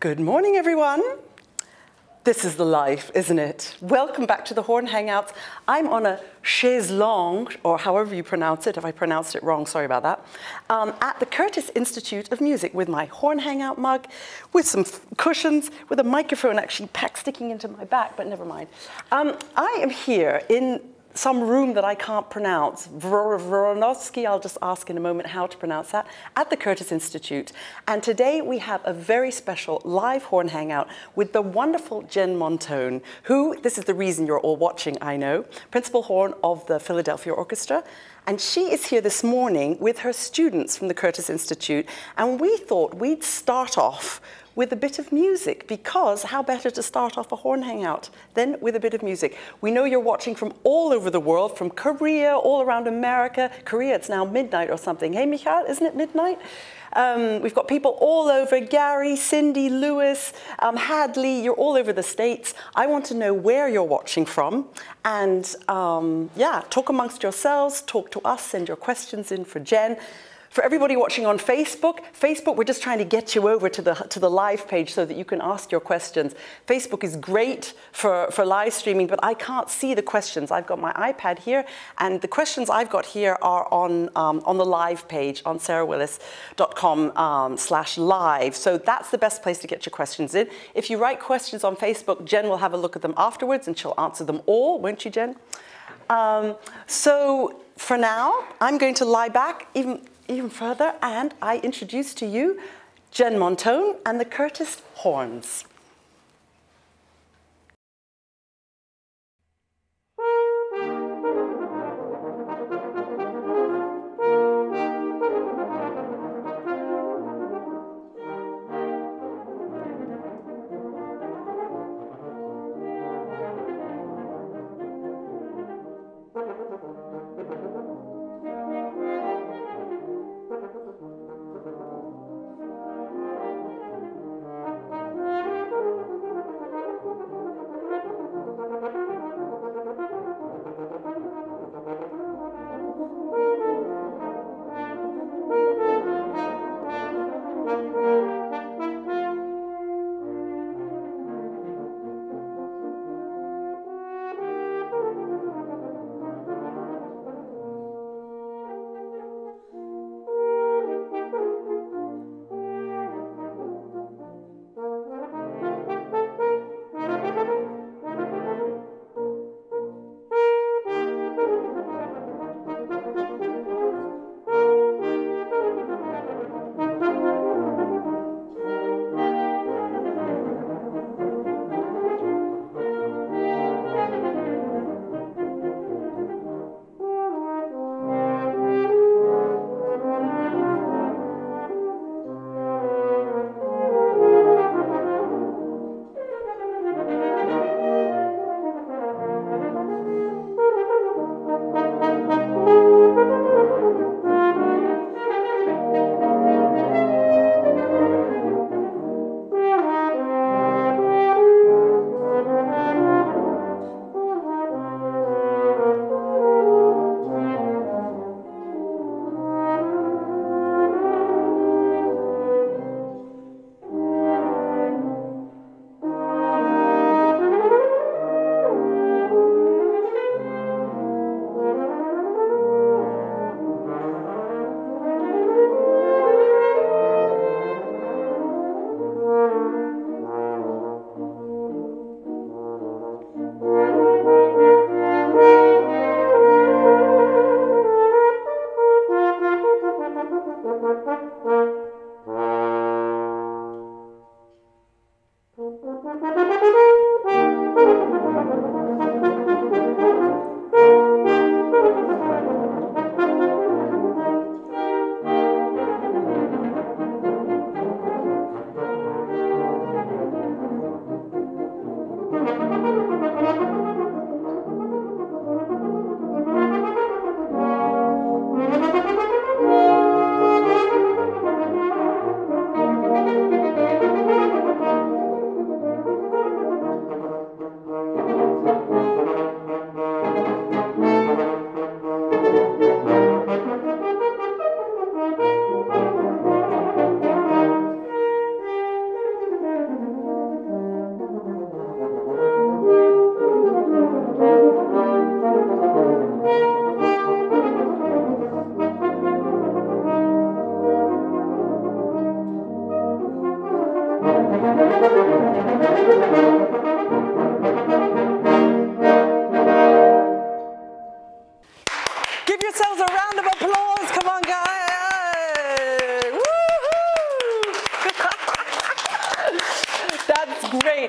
Good morning, everyone. This is the life, isn't it? Welcome back to the Horn Hangouts. I'm on a chaise longue, or however you pronounce it. If I pronounced it wrong, sorry about that. At the Curtis Institute of Music with my Horn Hangout mug, with some cushions, with a microphone actually sticking into my back, but never mind. I am here in some room that I can't pronounce. Vronovsky, I'll just ask in a moment how to pronounce that, at the Curtis Institute. And today we have a very special live Horn Hangout with the wonderful Jen Montone, who, this is the reason you're all watching, I know, principal horn of the Philadelphia Orchestra. And she is here this morning with her students from the Curtis Institute. And we thought we'd start off with a bit of music, because how better to start off a Horn Hangout than with a bit of music. We know you're watching from all over the world, from Korea, all around America. Korea, it's now midnight or something. Hey, Michal, isn't it midnight? We've got people all over, Gary, Cindy, Lewis, Hadley, you're all over the States. I want to know where you're watching from, and yeah, talk amongst yourselves, talk to us, send your questions in for Jen. For everybody watching on Facebook, we're just trying to get you over to the live page so that you can ask your questions. Facebook is great for live streaming, but I can't see the questions. I've got my iPad here, and the questions I've got here are on the live page on sarahwillis.com/live. So that's the best place to get your questions in. If you write questions on Facebook, Jen will have a look at them afterwards, and she'll answer them all, won't you, Jen? So for now, I'm going to lie back even further, and I introduce to you Jen Montone and the Curtis Horns.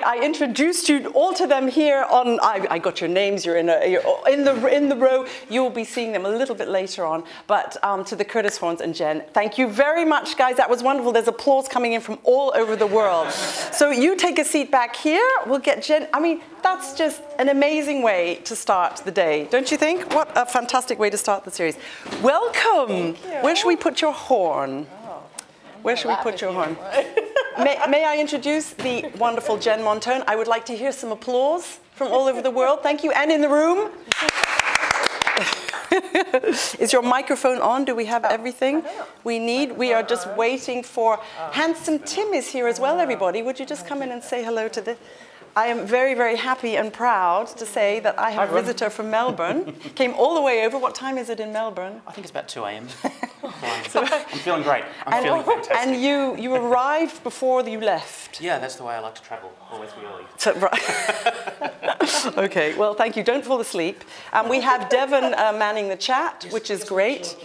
I introduced you all to them here on, I got your names, you're in the row, you'll be seeing them a little bit later on, but to the Curtis Horns and Jen, thank you very much, guys, that was wonderful. There's applause coming in from all over the world. So you take a seat back here, we'll get Jen, I mean, that's just an amazing way to start the day, don't you think? What a fantastic way to start the series. Welcome. Where should we put your horn? Oh, where should we put your horn? May I introduce the wonderful Jen Montone? I would like to hear some applause from all over the world. Thank you, and in the room. Is your microphone on? Do we have everything we need? We are just waiting for... Handsome Tim is here as well, everybody. Would you just come in and say hello to the... I am very, very happy and proud to say that I have a visitor from Melbourne. Came all the way over. What time is it in Melbourne? I think it's about 2 a.m. So, I'm feeling great. I'm feeling fantastic. And you arrived before you left. Yeah, that's the way I like to travel. Always be early. So, right. Okay, well, thank you. Don't fall asleep. We have Devon manning the chat, yes, which is great.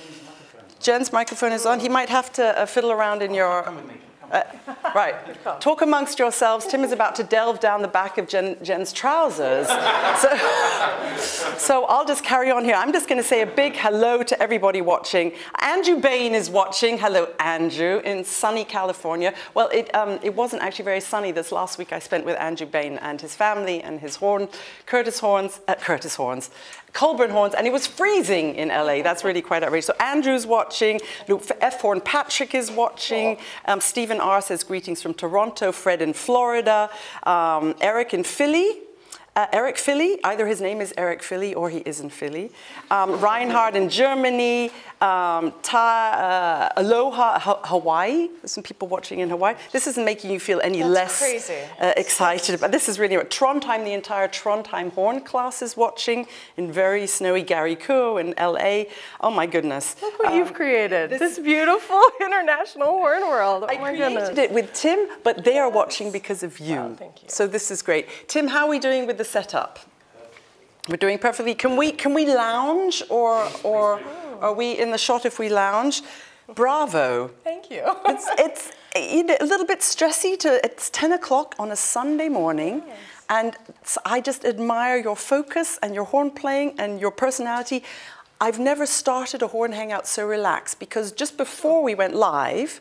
Jen's microphone is on. He might have to fiddle around in your... Come with me. Right, talk amongst yourselves. Tim is about to delve down the back of Jen's trousers. So I'll just carry on here. I'm just going to say a big hello to everybody watching. Andrew Bain is watching. Hello, Andrew, in sunny California. Well, it wasn't actually very sunny this last week I spent with Andrew Bain and his family and his horn, Curtis Horns. Colburn Horns, and it was freezing in LA. That's really quite outrageous. So Andrew's watching, F. Horn Patrick is watching, Stephen R. says greetings from Toronto, Fred in Florida, Eric in Philly. Eric Philly, either his name is Eric Philly or he is in Philly. Reinhard in Germany, Aloha, Hawaii. There's some people watching in Hawaii. This isn't making you feel any less excited, but this is really what Trondheim, the entire Trondheim Horn class is watching in very snowy Garicou in LA. Oh my goodness. Look what you've created. This beautiful international horn world. Oh my goodness. I created it with Tim, but they are watching because of you. Wow, thank you. So this is great. Tim, how are we doing with the setup? We're doing perfectly. Can we lounge, or are we in the shot if we lounge? Bravo. Thank you. It's a little bit stressy to, it's 10 o'clock on a Sunday morning. Yes. And I just admire your focus and your horn playing and your personality. I've never started a horn hangout so relaxed, because just before we went live,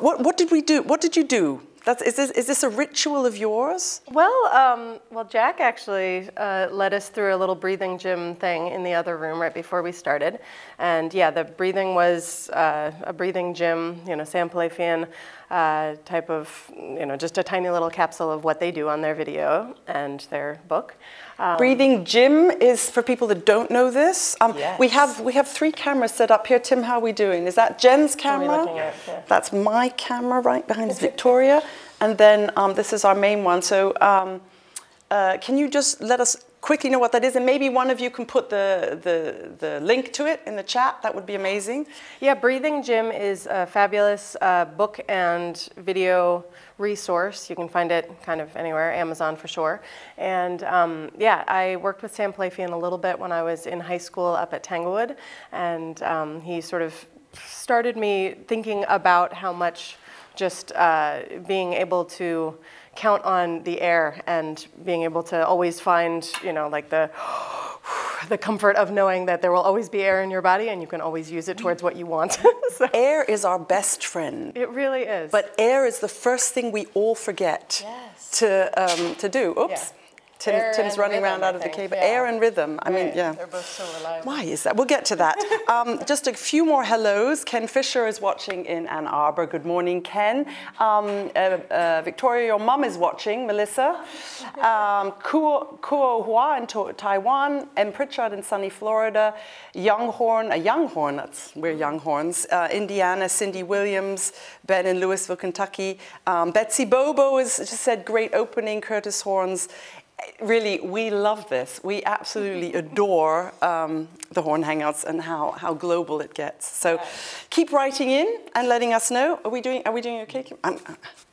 what did we do? What did you do? Is this a ritual of yours? Well, Jack actually led us through a little breathing gym thing in the other room right before we started. And yeah, the breathing was a breathing gym, you know, Sam Pilafian type of, you know, just a tiny little capsule of what they do on their video and their book. Breathing Gym is for people that don't know this. Yes. We have three cameras set up here. Tim, how are we doing? Is that Jen's camera? That's my camera right behind us, Victoria. And then this is our main one. So can you just let us quickly know what that is, and maybe one of you can put the link to it in the chat. That would be amazing. Yeah, Breathing Gym is a fabulous book and video resource. You can find it kind of anywhere, Amazon for sure. And yeah, I worked with Sam Pilafian a little bit when I was in high school up at Tanglewood, and he sort of started me thinking about how much just being able to count on the air and being able to always find, you know, like the comfort of knowing that there will always be air in your body and you can always use it towards what you want. So. Air is our best friend. It really is. But air is the first thing we all forget to do. Oops. Yeah. Tim's running around out of the cave. Yeah. Air and rhythm. I mean, yeah. They're both so reliable. Why is that? We'll get to that. Just a few more hellos. Ken Fisher is watching in Ann Arbor. Good morning, Ken. Victoria, your mum is watching. Melissa. Kuo Hua in Taiwan. M. Pritchard in sunny Florida. Young Horn. We're Young Horns. Indiana. Cindy Williams. Ben in Louisville, Kentucky. Betsy Bobo has just said, great opening, Curtis Horns. really, we love this. We absolutely adore the Horn Hangouts and how global it gets. So keep writing in and letting us know. Are we doing okay?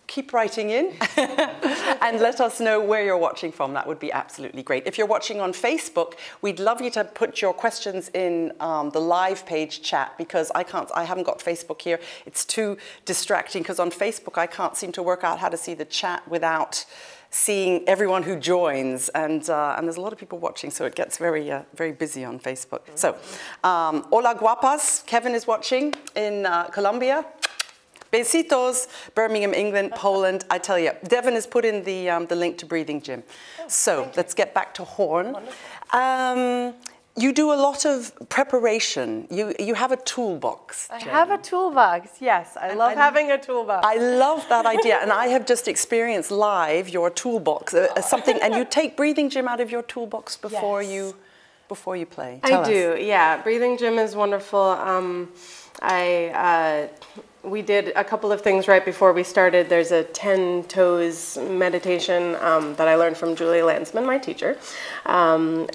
Keep writing in and let us know where you're watching from. That would be absolutely great. If you're watching on Facebook, we'd love you to put your questions in the live page chat, because I haven't got Facebook here. It's too distracting, because on Facebook I can't seem to work out how to see the chat without seeing everyone who joins, and there's a lot of people watching, so it gets very, very busy on Facebook. So, hola guapas, Kevin is watching in Colombia. Besitos, Birmingham, England, Poland, I tell you. Devon has put in the link to Breathing Gym. Oh, so let's get back to Horn. You do a lot of preparation. You have a toolbox. Jen. I have a toolbox, yes. I love having a toolbox. I love that idea. And I have just experienced live your toolbox, something, and you take Breathing Gym out of your toolbox before you play. Tell us. I do, yeah. Breathing Gym is wonderful. We did a couple of things right before we started. There's a 10 toes meditation that I learned from Julie Landsman, my teacher, and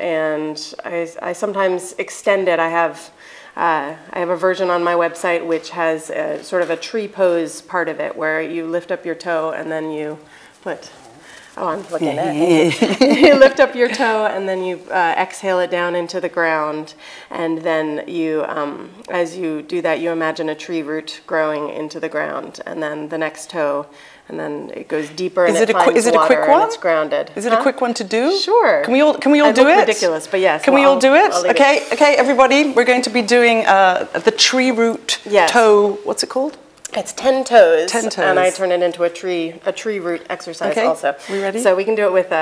I sometimes extend it. I have a version on my website which has a, sort of a tree pose part of it, where you lift up your toe and then you put. Oh, I'm looking at it. You lift up your toe and then you exhale it down into the ground. And then you, as you do that, you imagine a tree root growing into the ground. And then the next toe, and then it goes deeper and it finds water and it's grounded. Is it a quick one to do? Sure. Can we all do it? I look ridiculous, but yes. Can we all do it? Okay, okay, everybody. We're going to be doing the tree root toe, what's it called? It's 10 toes, 10 toes, and I turn it into a tree root exercise. Okay. Also, we ready? So we can do it with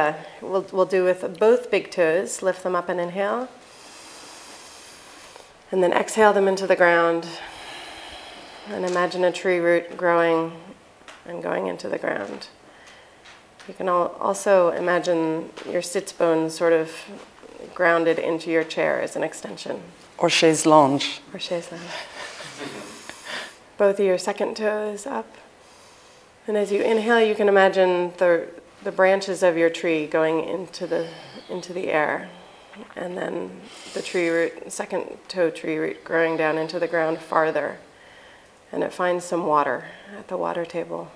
we'll do with both big toes. Lift them up and inhale, and then exhale them into the ground. And imagine a tree root growing and going into the ground. You can also imagine your sits bones sort of grounded into your chair as an extension, or chaise longue. Or chaise longue. Both of your second toes up. And as you inhale, you can imagine the branches of your tree going into the air. And then the tree root, second toe tree root, growing down into the ground farther. And it finds some water at the water table.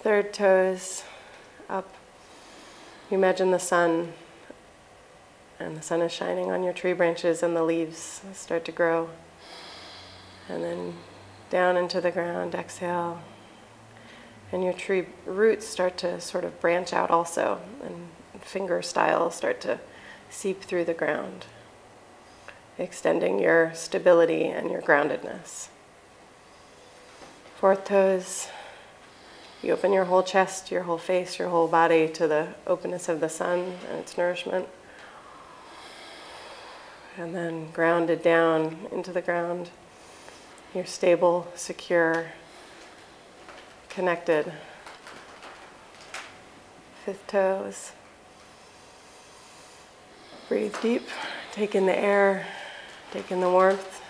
Third toes up. You imagine the sun. And the sun is shining on your tree branches and the leaves start to grow. And then down into the ground, exhale. And your tree roots start to sort of branch out also, and finger style start to seep through the ground, extending your stability and your groundedness. Fourth toes, you open your whole chest, your whole face, your whole body to the openness of the sun and its nourishment. And then grounded down into the ground. You're stable, secure, connected. Fifth toes. Breathe deep. Take in the air. Take in the warmth.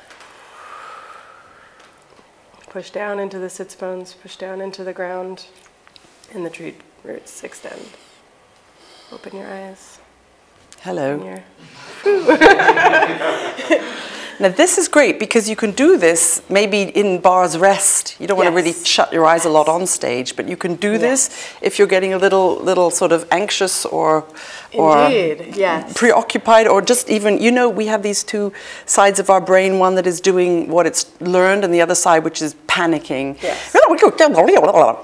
Push down into the sits bones. Push down into the ground. And the tree roots extend. Open your eyes. Hello. Now this is great, because you can do this maybe in bars rest. You don't want to really shut your eyes a lot on stage, but you can do this if you're getting a little sort of anxious or preoccupied, or just even, you know, we have these two sides of our brain, one that is doing what it's learned and the other side which is panicking. Yes.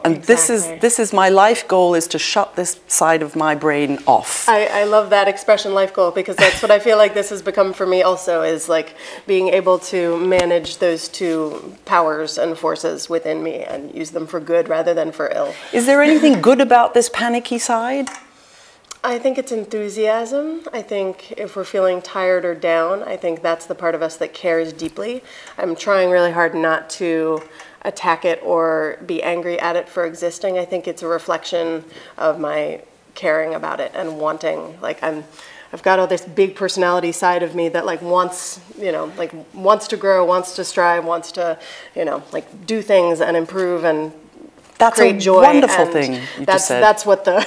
And this is my life goal, is to shut this side of my brain off. I love that expression, life goal, because that's what I feel like this has become for me also, is like being able to manage those two powers and forces within me and use them for good rather than for ill. Is there anything good about this panicky side? I think it's enthusiasm. I think if we're feeling tired or down, I think that's the part of us that cares deeply. I'm trying really hard not to attack it or be angry at it for existing. I think it's a reflection of my caring about it and wanting, like I've got all this big personality side of me that like wants, you know, like wants to grow, wants to strive, wants to, you know, like do things and improve and that's great joy. That's a wonderful thing you just said. That's what the,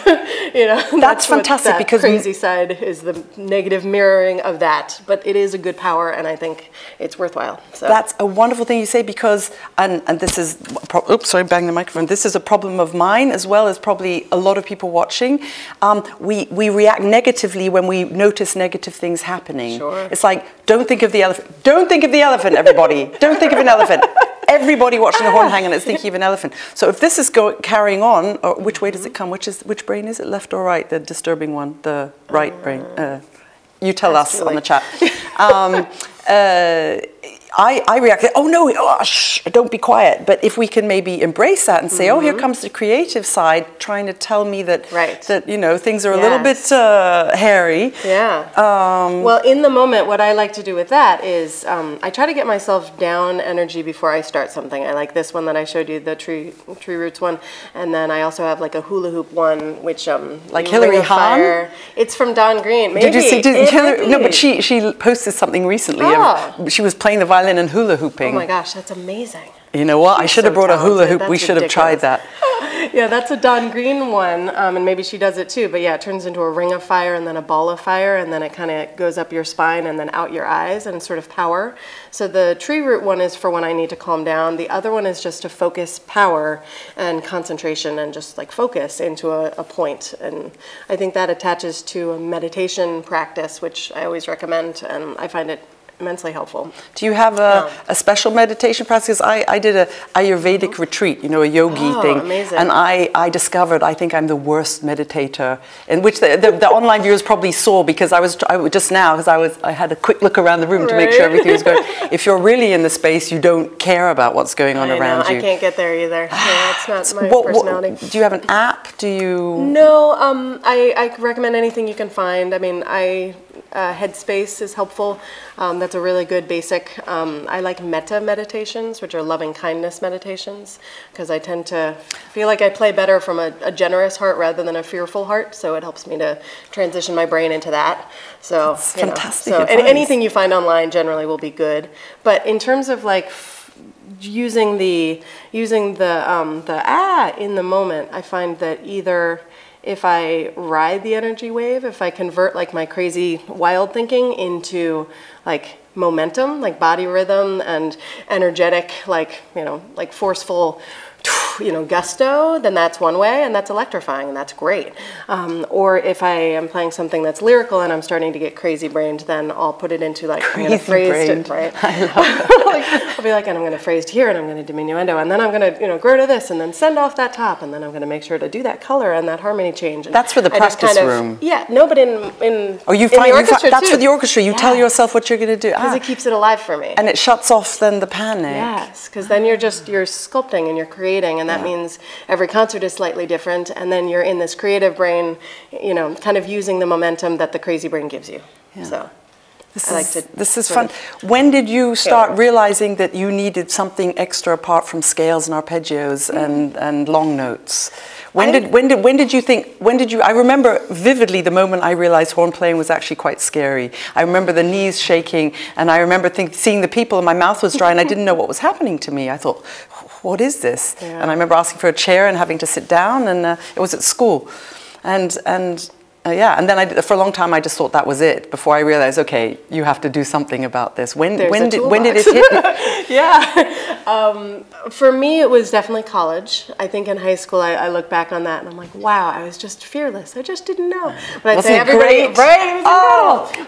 you know, that's fantastic, because crazy side is the negative mirroring of that. But it is a good power, and I think it's worthwhile. So. That's a wonderful thing you say, because, and this is, oops, sorry, bang the microphone. This is a problem of mine as well as probably a lot of people watching. We react negatively when we notice negative things happening. Sure. It's like, don't think of the elephant. Don't think of the elephant, everybody. Don't think of an elephant. Everybody watching the horn hanging is thinking of an elephant. So if this is carrying on, or which way does it come? Which brain is it, left or right? The disturbing one, the right brain. You tell us on the chat. I react. Oh no! Oh, shh, don't be quiet. But if we can maybe embrace that and say, "Oh, here comes the creative side, trying to tell me that that things are a little bit hairy." Yeah. Well, in the moment, what I like to do with that is I try to get myself down energy before I start something. I like this one that I showed you, the tree roots one, and then I also have like a hula hoop one, which like Hillary Hahn. It's from Don Greene. Maybe. Did you see? No, but she posted something recently. Oh. She was playing the violin and hula hooping. Oh my gosh, that's amazing. You know what? She's I should have brought talented. A hula hoop. That's we should ridiculous. Have tried that. Yeah, that's a Don Greene one, and maybe she does it too, but yeah, it turns into a ring of fire and then a ball of fire, and then it kind of goes up your spine and then out your eyes and sort of power. So the tree root one is for when I need to calm down. The other one is just to focus power and concentration and just like focus into a point. And I think that attaches to a meditation practice, which I always recommend, and I find it immensely helpful. Do you have a special meditation practice? I did a Ayurvedic retreat, a yogi thing. Amazing. And I discovered I think I'm the worst meditator, in which the online viewers probably saw, because I had a quick look around the room to make sure everything was going. If you're really in the space, you don't care about what's going on around you. I can't get there either. Yeah, it's not my personality. Do you have an app? Do you? No, I recommend anything you can find. I mean, Headspace is helpful. That's a really good basic. I like metta meditations, which are loving kindness meditations, because I tend to feel like I play better from a generous heart rather than a fearful heart. So it helps me to transition my brain into that. So that's fantastic. So anything you find online generally will be good. But in terms of like using the in the moment, I find that either if I ride the energy wave, if I convert like my crazy wild thinking into like momentum, like body rhythm and energetic, like, like forceful, gusto, then that's one way, and that's electrifying, and that's great. Or if I am playing something that's lyrical and I'm starting to get crazy-brained, then I'll put it into like, I'm going to phrase it, right? I love that. I'll be like, and I'm going to phrase here, and I'm going to diminuendo, and then I'm going to, grow to this, and then send off that top, and then I'm going to make sure to do that color and that harmony change. And that's for the practice room. Yeah, no, but in the orchestra, that's for the orchestra. You tell yourself what you're going to do. Because it keeps it alive for me. And it shuts off then the panic. Yes, because then you're sculpting and you're creating, and that means every concert is slightly different, and then you're in this creative brain, kind of using the momentum that the crazy brain gives you. Yeah. So this is fun. When did you start realizing that you needed something extra apart from scales and arpeggios and long notes? When did you think? I remember vividly the moment I realized horn playing was actually quite scary. I remember the knees shaking, and I remember seeing the people, and my mouth was dry, and I didn't know what was happening to me. I thought, what is this? Yeah. And I remember asking for a chair and having to sit down, and it was at school, and then for a long time I just thought that was it. Before I realized, okay, you have to do something about this. When did it hit you? For me it was definitely college. I think in high school I look back on that and I'm like, wow, I was just fearless. I just didn't know. But I'd say everybody, right?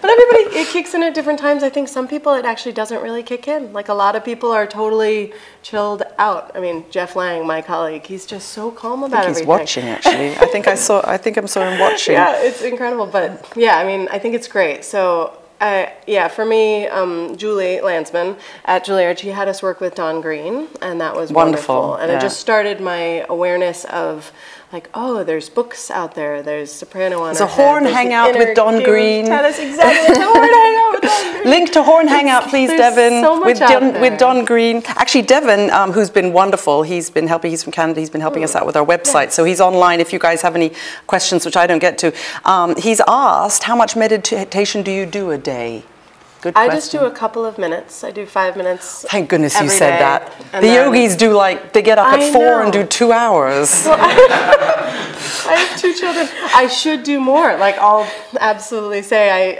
But everybody, it kicks in at different times. I think some people it actually doesn't really kick in. Like a lot of people are totally chilled out. I mean, Jeff Lang, my colleague, he's just so calm about everything. He's watching actually. I think I saw him watching. Yeah. It's incredible, but yeah, I mean, I think it's great. So, for me, Julie Landsman at Juilliard, she had us work with Don Greene, and that was wonderful. And it just started my awareness of like, oh, there's books out there. There's soprano on our head. There's a horn hangout with Don Greene. That's exactly the horn hangout with Don Greene. Link to horn hangout, please, Devon. So much with Don Greene. Actually, Devon, who's been wonderful, he's been helping. He's from Canada. He's been helping us out with our website. So he's online. If you guys have any questions, which I don't get to, he's asked, how much meditation do you do a day? Good question. I just do a couple of minutes. I do 5 minutes. Thank goodness you said that. The yogis do like, they get up at 4 and do 2 hours. Well, I have 2 children. I should do more. Like, I'll absolutely say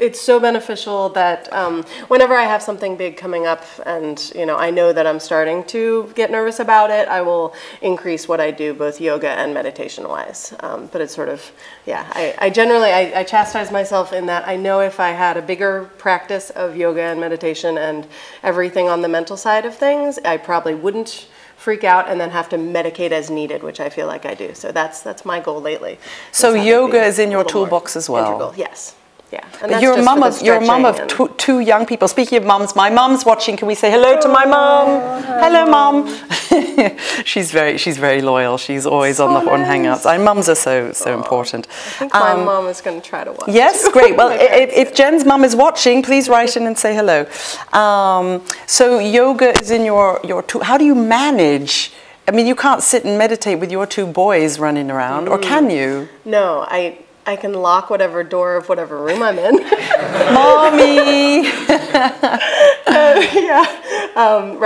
it's so beneficial that whenever I have something big coming up and, you know, I know that I'm starting to get nervous about it, I will increase what I do, both yoga and meditation-wise. But it's sort of, yeah, I generally chastise myself in that I know if I had a bigger practice of yoga and meditation and everything on the mental side of things, I probably wouldn't freak out and then have to medicate as needed, which I feel like I do. So that's my goal lately. So yoga is in your toolbox as well. Integral. Yes. Yeah. And but you're a mum of two young people. Speaking of mums, my mum's watching. Can we say hello to my mum? Hello, mum. she's very loyal. She's always so on hangouts. And mums are so important. I think my mum is going to try to watch. Yes, great. Well, if Jen's mum is watching, please write in and say hello. So yoga is in your tool. How do you manage? I mean, you can't sit and meditate with your 2 boys running around, or can you? No, I can lock whatever door of whatever room I'm in. Mommy!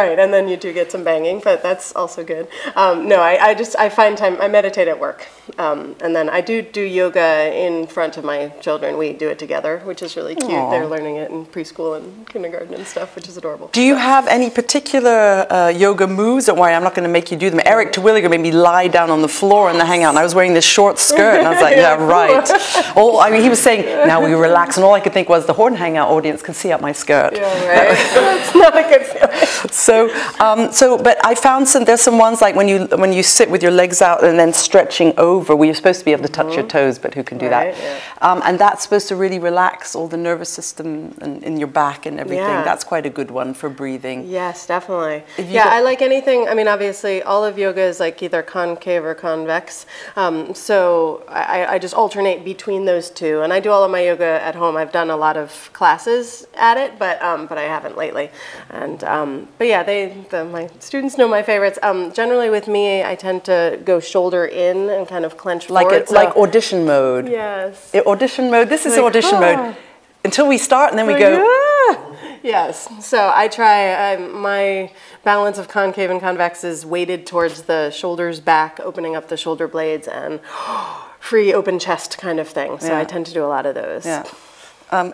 Right, and then you do get some banging, but that's also good. No, I find time, I meditate at work. And then I do yoga in front of my children. We do it together, which is really cute. Aww. They're learning it in preschool and kindergarten and stuff, which is adorable. Do you have any particular yoga moves? Don't worry, I'm not going to make you do them. Eric Terwilliger made me lie down on the floor in the hangout, and I was wearing this short skirt, and I was like, yeah, right. All, I mean, he was saying, now we relax, and all I could think was the Horn Hangout audience can see up my skirt. Yeah, right. That's not a good feeling. So, but I found there's some ones like when you sit with your legs out and then stretching over, where you're supposed to be able to touch your toes, but who can do that? Yeah. And that's supposed to really relax all the nervous system and in your back and everything. Yeah. That's quite a good one for breathing. Yes, definitely. Yeah, I like anything. I mean, obviously, all of yoga is like either concave or convex. So I just alternate between those two. And I do all of my yoga at home. I've done a lot of classes at it, but I haven't lately. And but yeah, my students know my favorites. Generally, with me, I tend to go shoulder in and kind of clench forward, like audition mode. Yes. Audition mode. This is like, audition mode. Until we start, and then we go. Ah. Yes. So I try. My balance of concave and convex is weighted towards the shoulders back, opening up the shoulder blades, and free open chest kind of thing. So I tend to do a lot of those. Yeah.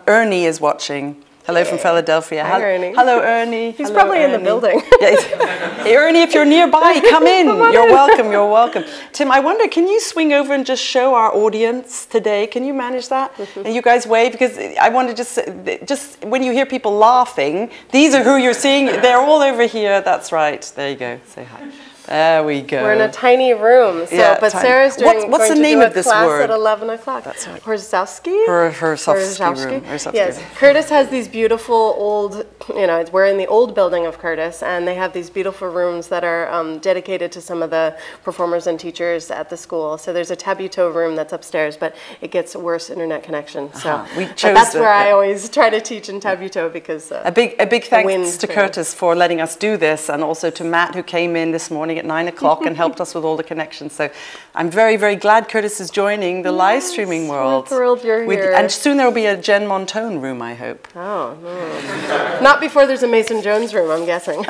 Ernie is watching. Hello from Philadelphia. Hi, Ernie. Hello, Ernie. He's probably in the building. Ernie, if you're nearby, come in. You're welcome. You're welcome. Tim, I wonder, can you swing over and just show our audience today? Can you manage that? And you guys wave, because I want to just when you hear people laughing, these are who you're seeing. They're all over here. That's right. There you go. Say hi. There we go. We're in a tiny room. So, yeah, but tiny. Sarah's doing. What's the name of this class word? At 11 o'clock. That's right. Horzowski. Horzowski. Yes. Curtis has these beautiful old. You know, we're in the old building of Curtis, and they have these beautiful rooms that are dedicated to some of the performers and teachers at the school. So there's a Tabuteau room that's upstairs, but it gets worse internet connection. So that's where I always try to teach in Tabuteau, because a big thanks to Curtis for letting us do this, and also to Matt, who came in this morning at 9 o'clock and helped us with all the connections. So I'm very, very glad Curtis is joining the live streaming world. We're thrilled you're here. And soon there will be a Jen Montone room, I hope. Oh, no. Not before there's a Mason Jones room, I'm guessing.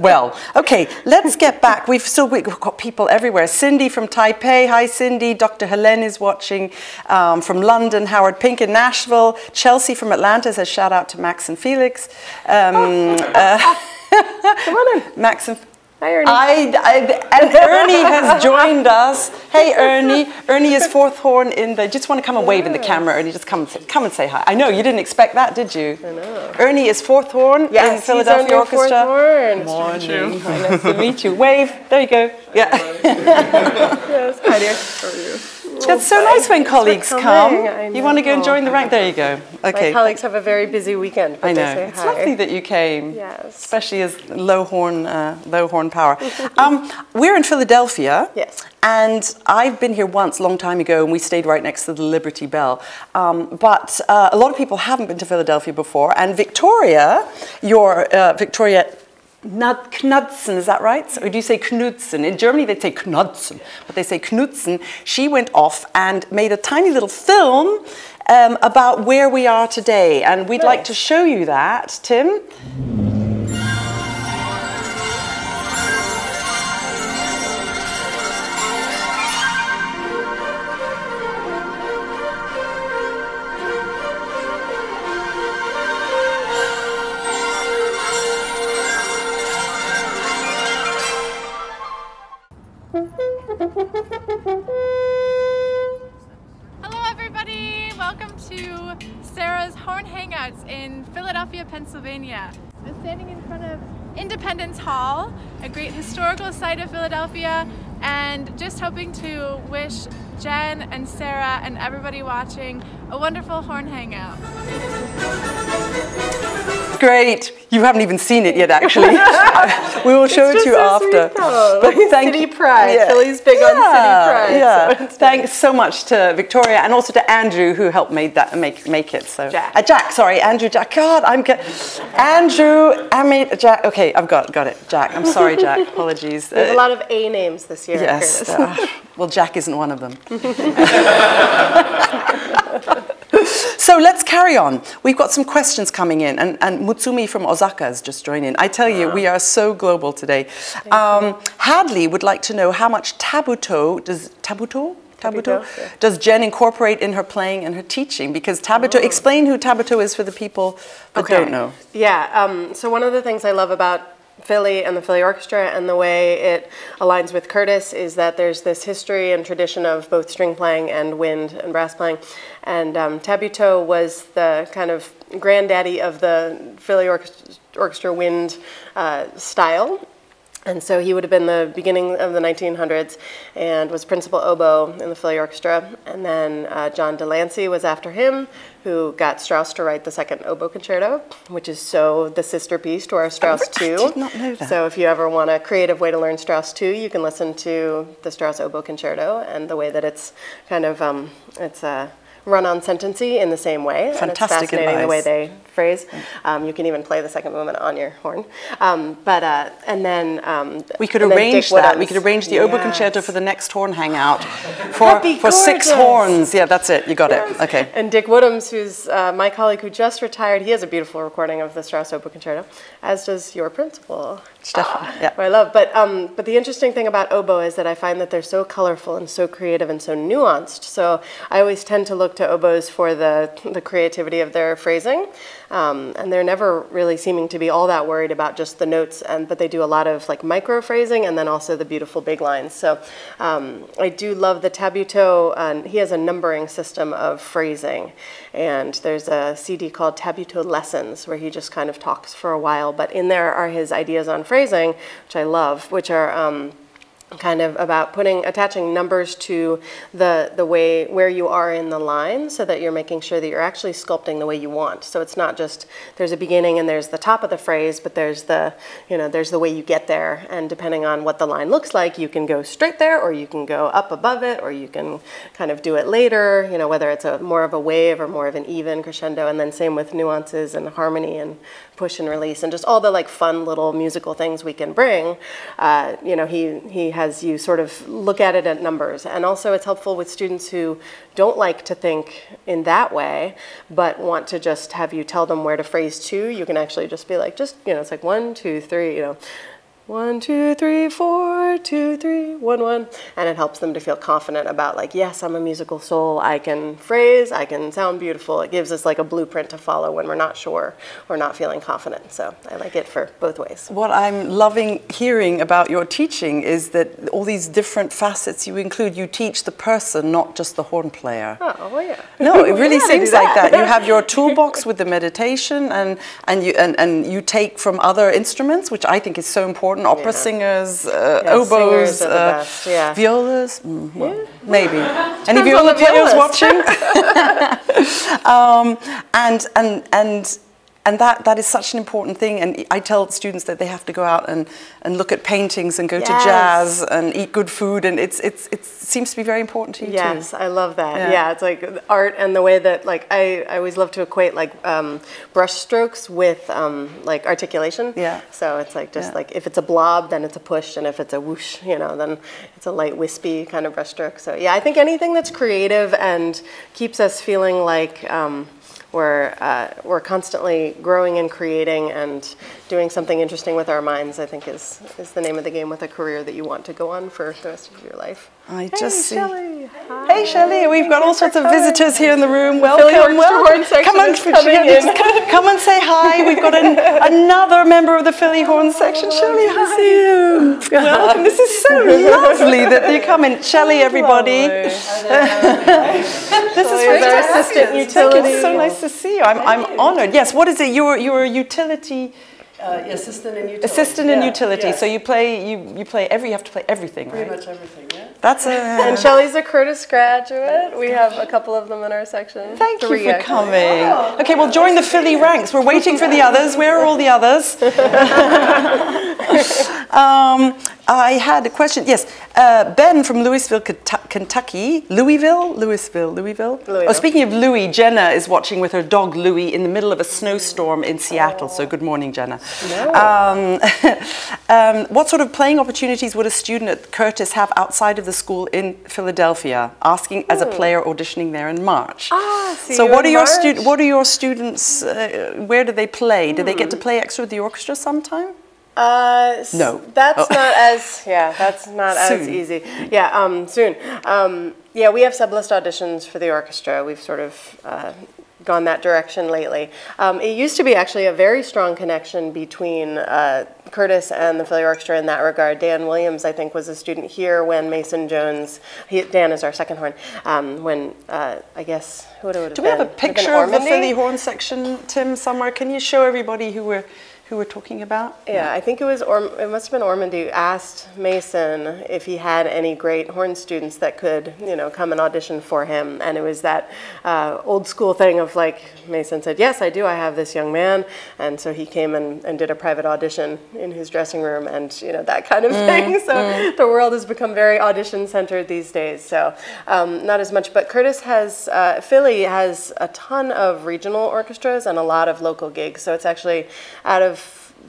Well, okay, let's get back. We've got people everywhere. Cindy from Taipei. Hi, Cindy. Dr. Helen is watching from London. Howard Pink in Nashville. Chelsea from Atlanta says, shout out to Max and Felix. Come on in. Max and... Hi, Ernie. And Ernie has joined us. Hey, Ernie. Ernie is fourth horn in the... Just want to come and wave in the camera, Ernie. Just come and say hi. I know, you didn't expect that, did you? I know. Ernie is fourth horn in Philadelphia Orchestra. Morning. Hi, nice to meet you. Wave. There you go. Yeah. Yes, hi, dear. How are you? That's so nice when colleagues come. You want to go and join the rank? There you go. Okay. My colleagues have a very busy weekend. But I know. They say hi. It's lovely that you came. Yes. Especially as low horn power. We're in Philadelphia. Yes. And I've been here once, a long time ago, and we stayed right next to the Liberty Bell. But a lot of people haven't been to Philadelphia before. And Victoria, your Victoria Knudsen, is that right? So, or do you say Knudsen? In Germany they say Knudsen, but they say Knudsen. She went off and made a tiny little film about where we are today, and we'd like to show you that, Tim. Pennsylvania. We're standing in front of Independence Hall, a great historical site of Philadelphia, and just hoping to wish Jen and Sarah and everybody watching a wonderful horn hangout. Great. You haven't even seen it yet, actually. We will show it to you after. But thank City Pride. Yeah. Philly's big on City Pride. Yeah. So thanks so much to Victoria and also to Andrew, who helped make it. So Jack. God, I'm getting Andrew. I made Jack. Okay, I've got it. Jack. I'm sorry, Jack. Apologies. There's a lot of A names this year. Yes. Well, Jack isn't one of them. So let's carry on. We've got some questions coming in, and Mutsumi from Osaka has just joined in. I tell you, we are so global today. Hadley would like to know how much Tabuteau does does Jen incorporate in her playing and her teaching? Because Tabuteau, explain who Tabuteau is for the people that don't know. Yeah. So one of the things I love about Philly and the Philly Orchestra and the way it aligns with Curtis is that there's this history and tradition of both string playing and wind and brass playing, and Tabuteau was the kind of granddaddy of the Philly Orchestra wind style. And so he would have been the beginning of the 1900s and was principal oboe in the Philly Orchestra. And then John Delancey was after him, who got Strauss to write the second oboe concerto, which is the sister piece to our Strauss II. I did not know that. So if you ever want a creative way to learn Strauss II, you can listen to the Strauss oboe concerto and the way that it's kind of, run-on sentency in the same way. Fantastic advice. And it's fascinating the way they phrase. You can even play the second movement on your horn. We could arrange that. We could arrange the oboe concerto for the next horn hangout for 6 horns. Yeah, that's it. You got it. Okay. And Dick Woodhams, who's my colleague who just retired, he has a beautiful recording of the Strauss oboe concerto, as does your principal, Stefan. Yeah. Who I love. But the interesting thing about oboe is that I find that they're so colorful and so creative and so nuanced. So I always tend to look to oboes for the creativity of their phrasing, and they're never really seeming to be all that worried about just the notes, but they do a lot of micro phrasing and then also the beautiful big lines. So I do love the Tabuteau. He has a numbering system of phrasing, and there's a CD called Tabuteau Lessons where he just kind of talks for a while, but in there are his ideas on phrasing, which I love, which are kind of about attaching numbers to the way where you are in the line, so that you're making sure that you're actually sculpting the way you want. So it's not just there's a beginning and there's the top of the phrase, but there's there's the way you get there, and depending on what the line looks like, you can go straight there, or you can go up above it, or you can kind of do it later, whether it's more of a wave or more of an even crescendo. And then same with nuances and harmony and push and release and just all the fun little musical things we can bring. He has you sort of look at it at numbers, and also it's helpful with students who don't like to think in that way but want to just have you tell them where to phrase to. You can actually just be it's 1, 2, 3, 1, 2, 3, 4, 2, 3, 1, 1, and it helps them to feel confident about yes, I'm a musical soul, I can phrase, I can sound beautiful. It gives us a blueprint to follow when we're not sure or not feeling confident. So I like it for both ways. What I'm loving hearing about your teaching is that all these different facets you include, you teach the person, not just the horn player. Oh, well, yeah. No, it really seems like that. You have your toolbox with the meditation, and you take from other instruments, which I think is so important. Opera singers, oboes, singers violas, maybe. Any viola players watching? and And that is such an important thing. And I tell students that they have to go out and look at paintings and go to jazz and eat good food. And it seems to be very important to you too. Yes, I love that. Yeah, it's like art and the way that, like, I always love to equate, like, brush strokes with, like, articulation. Yeah. So it's like just like if it's a blob, then it's a push. And if it's a whoosh, you know, then it's a light wispy kind of brush stroke. So yeah, I think anything that's creative and keeps us feeling like, we're constantly growing and creating and doing something interesting with our minds, I think is the name of the game with a career that you want to go on for the rest of your life. Hey, Shelley. Hi. Hey, Shelley. We've got all sorts of visitors here in the room. Welcome, welcome. Come and say hi. We've got another member of the Philly Horn section. Shelley, hi. Welcome. This is so lovely that you come in. Shelley, everybody. This is fantastic. It's so nice to see you. I'm honored. Yes, what is it? You're a utility... assistant and utility. Assistant and utility. So you play, you play you have to play everything, right? Pretty much everything, yeah. That's a... And Shelley's a Curtis graduate. We have a couple of them in our section. Thank you for coming. Oh, okay, well, join the Philly ranks. We're waiting for the others. Where are all the others? I had a question. Yes, Ben from Louisville, Kentucky. Louisville. Oh, speaking of Louis, Jenna is watching with her dog Louis in the middle of a snowstorm in Seattle. So good morning, Jenna. What sort of playing opportunities would a student at Curtis have outside of the school in Philadelphia? Asking as a player auditioning there in March. So what are your students? Where do they play? Do they get to play extra with the orchestra sometime? No, that's not as as easy. Yeah, soon. Yeah, we have sublist auditions for the orchestra. We've sort of gone that direction lately. It used to be actually a very strong connection between Curtis and the Philly Orchestra in that regard. Dan Williams, I think, was a student here when Mason Jones, Dan is our second horn, when I guess, who would it have been? Do we have a picture of the Philly horn section, Tim, somewhere? Can you show everybody who we're talking about? Yeah, I think it was, it must have been Ormandy who asked Mason if he had any great horn students that could, you know, come and audition for him. And it was that old school thing of like, Mason said, yes, I do, I have this young man. And so he came and did a private audition in his dressing room and, you know, that kind of thing. So the world has become very audition centered these days. So not as much, but Curtis has, Philly has a ton of regional orchestras and a lot of local gigs. So it's actually out of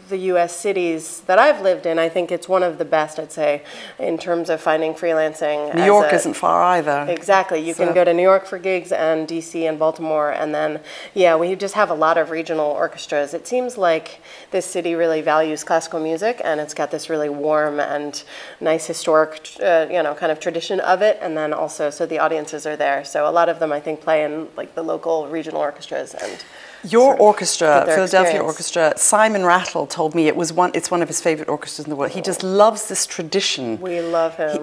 the U.S. cities that I've lived in, I think it's one of the best, I'd say, in terms of finding freelancing. New York isn't far either. Exactly. You can go to New York for gigs and D.C. and Baltimore. And then, yeah, we just have a lot of regional orchestras. It seems like this city really values classical music, and it's got this really warm and nice historic, you know, kind of tradition of it. And then also, so the audiences are there. So a lot of them, I think, play in like the local regional orchestras. And your orchestra, Philadelphia Orchestra, Simon Rattle told me it's one of his favorite orchestras in the world. He just loves this tradition. We love him.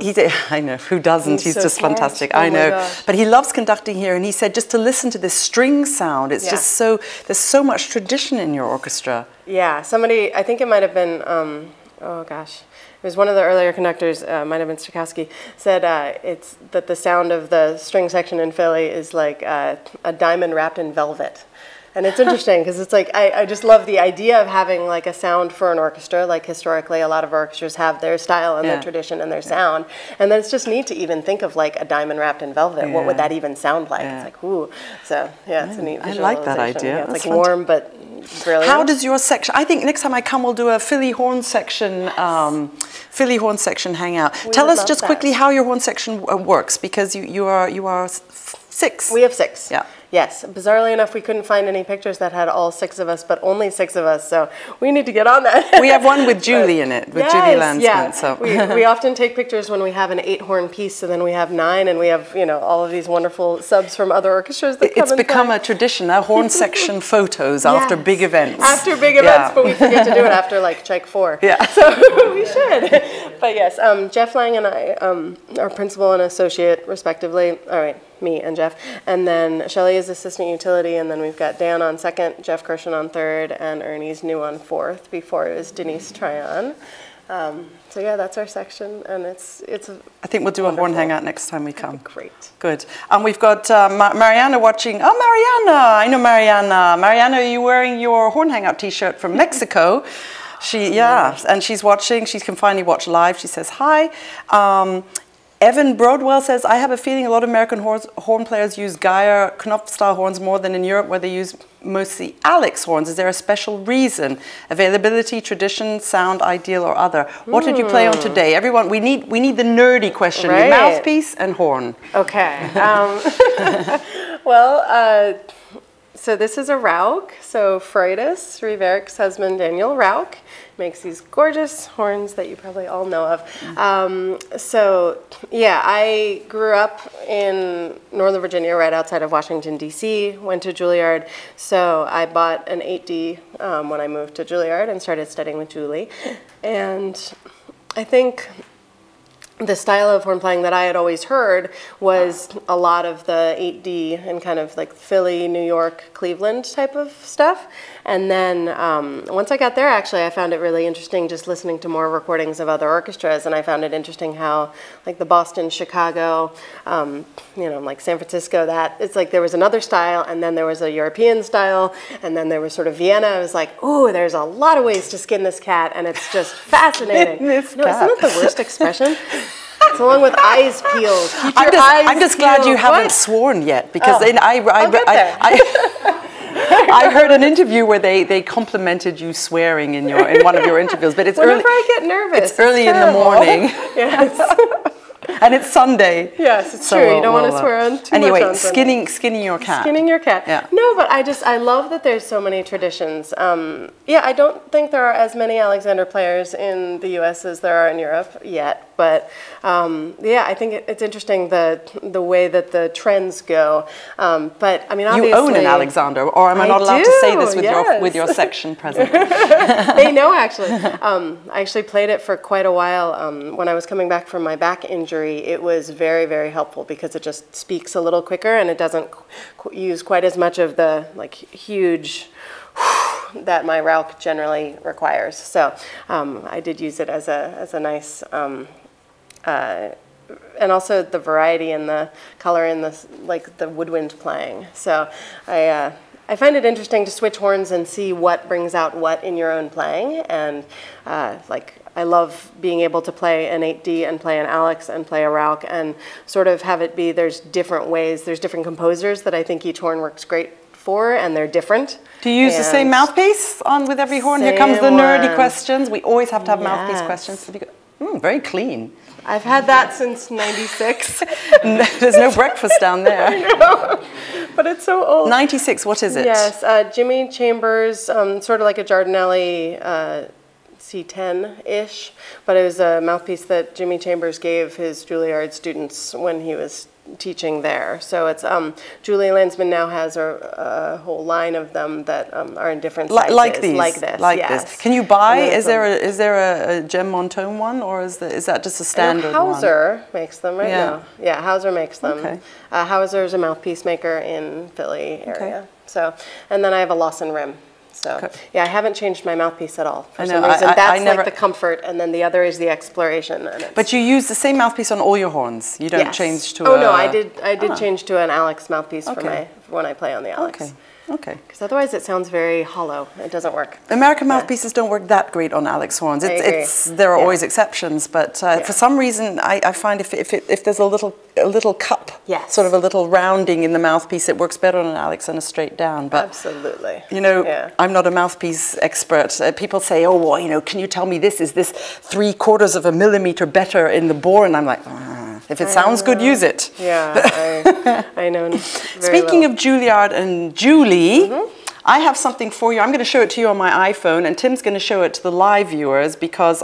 I know, who doesn't? He's just fantastic. I know. But he loves conducting here, and he said just to listen to this string sound, it's just so, there's so much tradition in your orchestra. Yeah, somebody, I think it might have been, oh gosh. It was one of the earlier conductors, might have been Stokowski, said it's that the sound of the string section in Philly is like a diamond wrapped in velvet. And it's interesting because it's like, I just love the idea of having like a sound for an orchestra. Like historically, a lot of orchestras have their style and their tradition and their sound. And then it's just neat to even think of like a diamond wrapped in velvet. What would that even sound like? It's like, ooh. So yeah, it's a neat visualization. I like that idea. Yeah, it's like warm, but brilliant. How does your section, I think next time I come, we'll do a Philly horn section, Philly horn section hangout. Tell us just quickly how your horn section works, because you are six. We have six. Yeah. Yes, bizarrely enough, we couldn't find any pictures that had all six of us, but only six of us, so we need to get on that. We have one with Julie in it, with Julie Landsman. Yeah. So. we often take pictures when we have an 8-horn piece, so then we have 9, and we have, you know, all of these wonderful subs from other orchestras that come and become play. A tradition, our horn section photos after big events. After big events, but we forget to do it after, like, check 4. Yeah. So we should. But yes, Jeff Lang and I are principal and associate, respectively. All right. Me and Jeff, and then Shelley is assistant utility, and then we've got Dan on second, Jeff Kirshen on third, and Ernie's new on fourth. Before it was Denise Tryon. So yeah, that's our section, and it's. I think we'll do wonderful. A horn hangout next time we come. Great. Good. And we've got Mariana watching. Oh, Mariana! I know Mariana. Mariana, are you wearing your horn hangout T-shirt from Mexico? She yeah, and she's watching. She can finally watch live. She says hi. Evan Broadwell says, I have a feeling a lot of American horn players use Geyer Knopf-style horns more than in Europe, where they use mostly Alex horns. Is there a special reason? Availability, tradition, sound, ideal, or other? What did you play on today? Everyone, we need the nerdy question. Right. Your mouthpiece and horn. Okay. Well, so this is a Rauch. So Freudus, Riveric's husband, Daniel Rauch, makes these gorgeous horns that you probably all know of. So yeah, I grew up in Northern Virginia, right outside of Washington, D.C., went to Juilliard. So I bought an 8D when I moved to Juilliard and started studying with Julie. And I think the style of horn playing that I had always heard was a lot of the 8D and kind of like Philly, New York, Cleveland type of stuff. And then once I got there, actually, I found it really interesting just listening to more recordings of other orchestras. And I found it interesting how like the Boston, Chicago, you know, like San Francisco, that it's like there was another style, and then there was a European style, and then there was sort of Vienna. I was like, ooh, there's a lot of ways to skin this cat, and it's just fascinating. No, isn't that the worst expression? It's along with eyes peeled. I'm just glad you haven't sworn yet, because I heard an interview where they complimented you swearing in one of your interviews. But it's whenever I get nervous. It's early in the morning. Yes. And it's Sunday. Yes, it's so true. You don't want to swear on too much on Sunday. Anyway, skinning your cat. Skinning your cat. Yeah. No, but I love that there's so many traditions. Yeah, I don't think there are as many Alexander players in the U.S. as there are in Europe yet. But yeah, I think it's interesting the way that the trends go. But I mean, obviously you own an Alexander, or am I not allowed to say this with your section president? They know actually. I actually played it for quite a while when I was coming back from my back injury. It was very, very helpful because it just speaks a little quicker and it doesn't use quite as much of the like huge that my Rauch generally requires. So I did use it as a nice. And also the variety and the color and the like the woodwind playing. So I find it interesting to switch horns and see what brings out what in your own playing. And like I love being able to play an 8D and play an Alex and play a Rauch and sort of have it be there's different ways, there's different composers that I think each horn works great for, and they're different. Do you use the same mouthpiece on with every horn? Here comes the nerdy questions. We always have to have mouthpiece questions. Very clean. I've had that since '96. There's no breakfast down there. I know, but it's so old. '96. What is it? Yes, Jimmy Chambers, sort of like a Giardinelli C10-ish, but it was a mouthpiece that Jimmy Chambers gave his Juilliard students when he was teaching there. So it's Julie Landsman now has a whole line of them that are in different sizes, like this. Can you buy? Is there a Jen Montone one, or is that just a standard Hauser one? Makes them right now. Yeah, Hauser makes them. Okay. Hauser is a mouthpiece maker in Philly area. Okay. So, and then I have a Lawson Rim. So yeah, I haven't changed my mouthpiece at all for some reason. That's like the comfort, and then the other is the exploration. But you use the same mouthpiece on all your horns. You don't change to. Oh no, I did change to an Alex mouthpiece for when I play on the Alex. Okay. Because otherwise it sounds very hollow. It doesn't work. American mouthpieces don't work that great on Alex horns. There are always exceptions, but for some reason I find if there's a little cup, sort of a little rounding in the mouthpiece, it works better on an Alex than a straight down. But absolutely. You know, I'm not a mouthpiece expert. People say, oh, well, you know, can you tell me this? Is this 3/4 of a millimeter better in the bore? And I'm like, if it sounds good, use it. Yeah, I know. Speaking of Juilliard and Julie, I have something for you. I'm going to show it to you on my iPhone, and Tim's going to show it to the live viewers because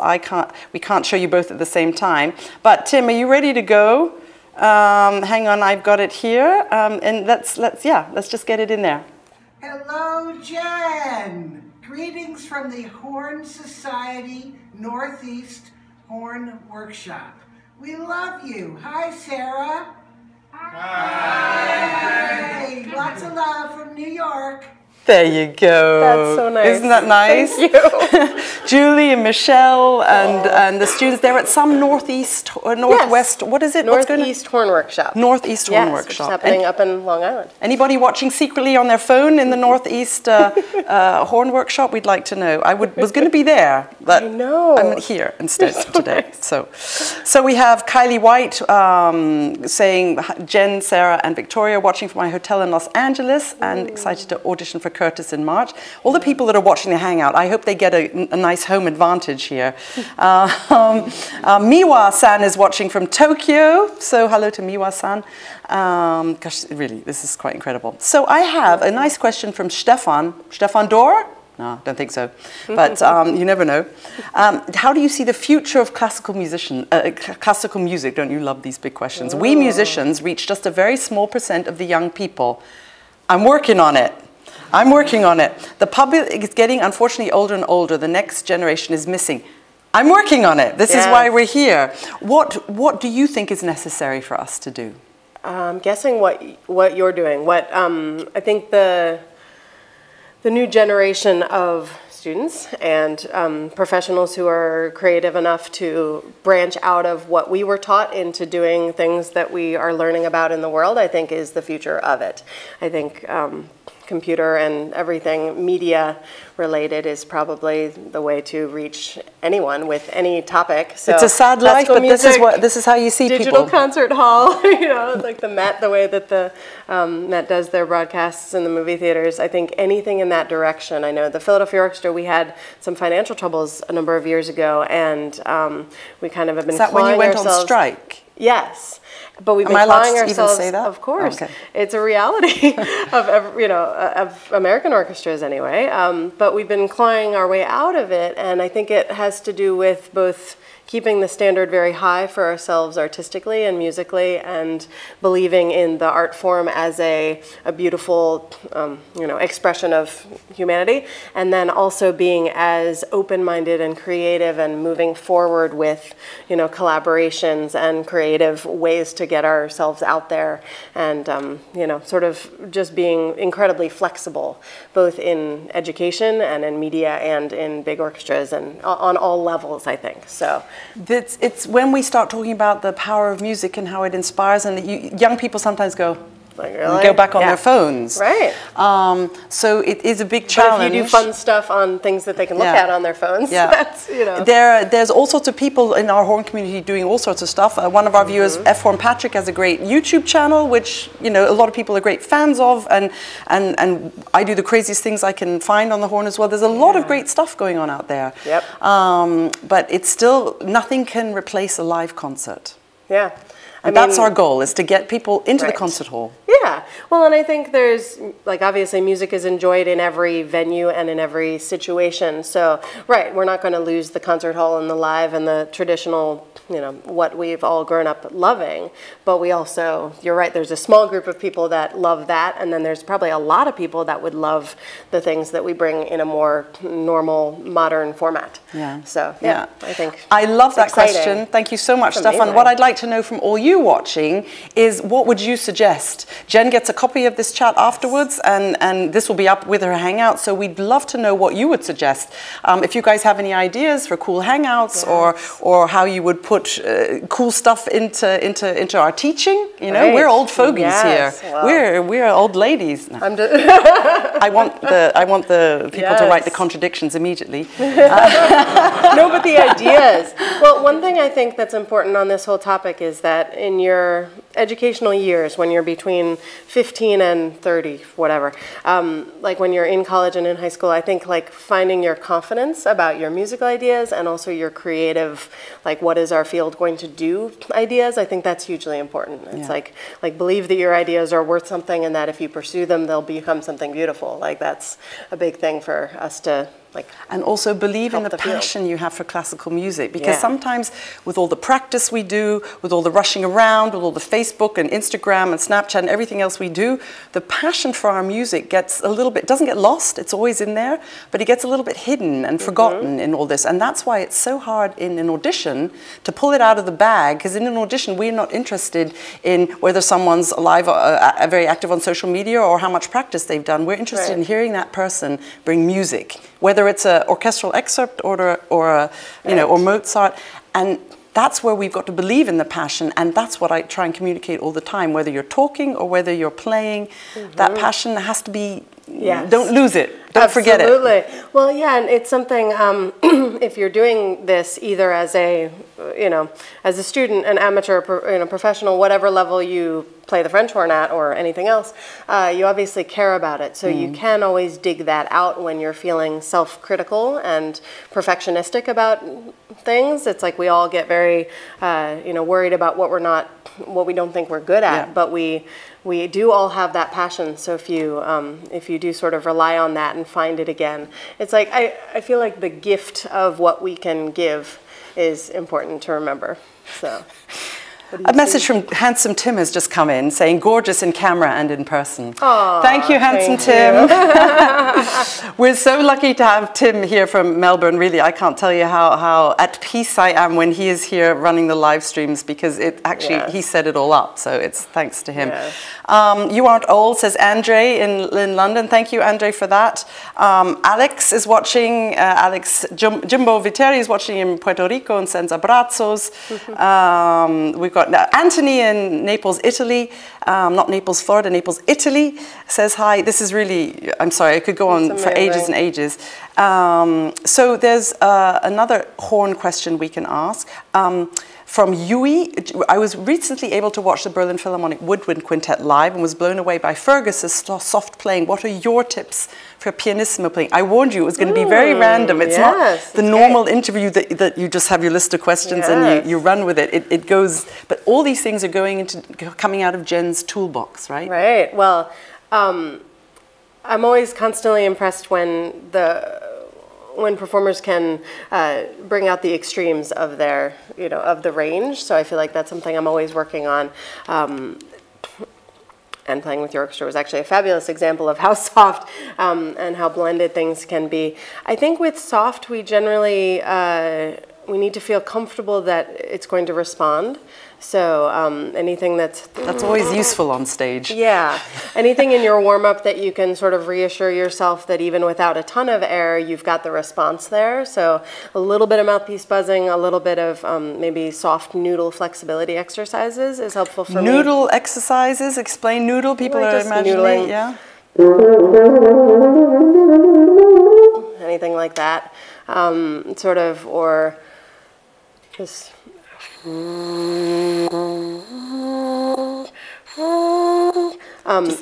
we can't show you both at the same time. But Tim, are you ready to go? Hang on, I've got it here, and let's just get it in there. Hello, Jen. Greetings from the Horn Society Northeast Horn Workshop. We love you. Hi, Sarah. Hi. Hi. Lots of love from New York. There you go. That's so nice. Isn't that nice? Thank you. Julie and Michelle and the students, they're at some northeast or northwest, yes. What is it? Northeast Horn Workshop. Northeast Horn Workshop. Yes, happening up in Long Island. Anybody watching secretly on their phone in the Northeast Horn Workshop? We'd like to know. I was going to be there, but I know. I'm here instead today. So we have Kylie White saying, Jen, Sarah, and Victoria watching from my hotel in Los Angeles and excited to audition for Curtis in March. All the people that are watching the Hangout, I hope they get a nice home advantage here. Miwa-san is watching from Tokyo, so hello to Miwa-san. Gosh, really, this is quite incredible. So I have a nice question from Stefan. Stefan Dorr? No, don't think so, but you never know. How do you see the future of classical musician, classical music? Don't you love these big questions? Ooh. We musicians reach just a very small percent of the young people. I'm working on it. I'm working on it. The public is getting, unfortunately, older and older. The next generation is missing. I'm working on it. This is why we're here. What do you think is necessary for us to do? I'm guessing what you're doing. What I think the new generation of students and professionals who are creative enough to branch out of what we were taught into doing things that we are learning about in the world, I think, is the future of it. I think computer and everything media related is probably the way to reach anyone with any topic. So it's a sad life, but music, this is how you see digital people. Digital concert hall, you know, like the Met, the way that the Met does their broadcasts in the movie theaters. I think anything in that direction. I know the Philadelphia Orchestra, we had some financial troubles a number of years ago, and we kind of have been. Is that when you went on strike? Yes. But we've been calling ourselves, even say that? Of course, okay. It's a reality of of American orchestras anyway. But we've been clawing our way out of it, and I think it has to do with both keeping the standard very high for ourselves artistically and musically, and believing in the art form as a beautiful expression of humanity, and then also being as open-minded and creative and moving forward with collaborations and creative ways to get ourselves out there, and sort of just being incredibly flexible both in education and in media and in big orchestras and on all levels, I think. So it's when we start talking about the power of music and how it inspires, and young people sometimes go, like, really? Go back on their phones. Right. So it is a big challenge. But if you do fun stuff on things that they can look at on their phones, that's, There's all sorts of people in our horn community doing all sorts of stuff. One of our viewers, F. Horn Patrick, has a great YouTube channel, which, a lot of people are great fans of, and I do the craziest things I can find on the horn as well. There's a lot of great stuff going on out there. Yep. But it's still, nothing can replace a live concert. Yeah. And that's our goal, is to get people into the concert hall. Yeah. Well, and I think there's, obviously music is enjoyed in every venue and in every situation. So, we're not going to lose the concert hall and the live and the traditional, what we've all grown up loving. But we also, you're right, there's a small group of people that love that. And then there's probably a lot of people that would love the things that we bring in a more normal, modern format. Yeah. So, yeah. I think I love that question. Thank you so much, Stefan. What I'd like to know from all you watching is, what would you suggest? Jen gets a copy of this chat afterwards, and this will be up with her Hangout, so we'd love to know what you would suggest. If you guys have any ideas for cool Hangouts, or how you would put cool stuff into our teaching, we're old fogies here. Wow. We're old ladies. No. I want the people to write the contradictions immediately. No, but the ideas. Well, one thing I think that's important on this whole topic is that in your educational years, when you're between 15 and 30, whatever, when you're in college and in high school, I think finding your confidence about your musical ideas and also your creative, what is our field going to do ideas, I think that's hugely important. It's like believe that your ideas are worth something, and that if you pursue them, they'll become something beautiful. That's a big thing for us to Like, and also believe in the passion you have for classical music, because sometimes with all the practice we do, with all the rushing around, with all the Facebook and Instagram and Snapchat and everything else we do, the passion for our music gets a little bit, doesn't get lost, it's always in there, but it gets a little bit hidden and forgotten in all this. And that's why it's so hard in an audition to pull it out of the bag, because in an audition we're not interested in whether someone's alive or very active on social media or how much practice they've done. We're interested in hearing that person bring music, whether it's an orchestral excerpt or Mozart. And that's where we've got to believe in the passion, and that's what I try and communicate all the time, whether you're talking or whether you're playing. That passion has to be, don't lose it, don't forget it. Absolutely. Well, yeah, and it's something, if you're doing this either as a, as a student, an amateur, professional, whatever level you play the French horn at or anything else, you obviously care about it. So you can always dig that out when you're feeling self-critical and perfectionistic about things. It's like we all get very, worried about what we don't think we're good at, but we do all have that passion. So if you do sort of rely on that and find it again, it's like, I feel like the gift of what we can give is important to remember. So. A message from Handsome Tim has just come in saying, gorgeous in camera and in person. Aww, thank you, Handsome Tim. We're so lucky to have Tim here from Melbourne. Really, I can't tell you how at peace I am when he is here running the live streams, because it actually, he set it all up. So it's thanks to him. Yes. You aren't old, says Andre in London. Thank you, Andre, for that. Alex is watching. Jimbo Viteri is watching in Puerto Rico and sends abrazos. We've got Anthony in Naples, Italy, not Naples, Florida, Naples, Italy, says hi. This is really, I'm sorry, I could go on for ages and ages. So there's another horn question we can ask. From Yui, I was recently able to watch the Berlin Philharmonic Woodwind Quintet live and was blown away by Fergus's soft playing. What are your tips for pianissimo playing? I warned you it was going to be very random. It's not the normal interview that you just have your list of questions and you run with it. It goes, but all these things are coming out of Jen's toolbox, right? Right. Well, I'm always constantly impressed when when performers can bring out the extremes of their, of the range. So I feel like that's something I'm always working on. And playing with your orchestra was actually a fabulous example of how soft and how blended things can be. I think with soft, we generally, we need to feel comfortable that it's going to respond. So anything that's always useful on stage. Yeah, anything in your warm-up that you can sort of reassure yourself that even without a ton of air, you've got the response there. So a little bit of mouthpiece buzzing, a little bit of maybe soft noodle flexibility exercises is helpful for me. Noodle exercises? Explain noodle. People are imagining, noodling. Anything like that, sort of, or just...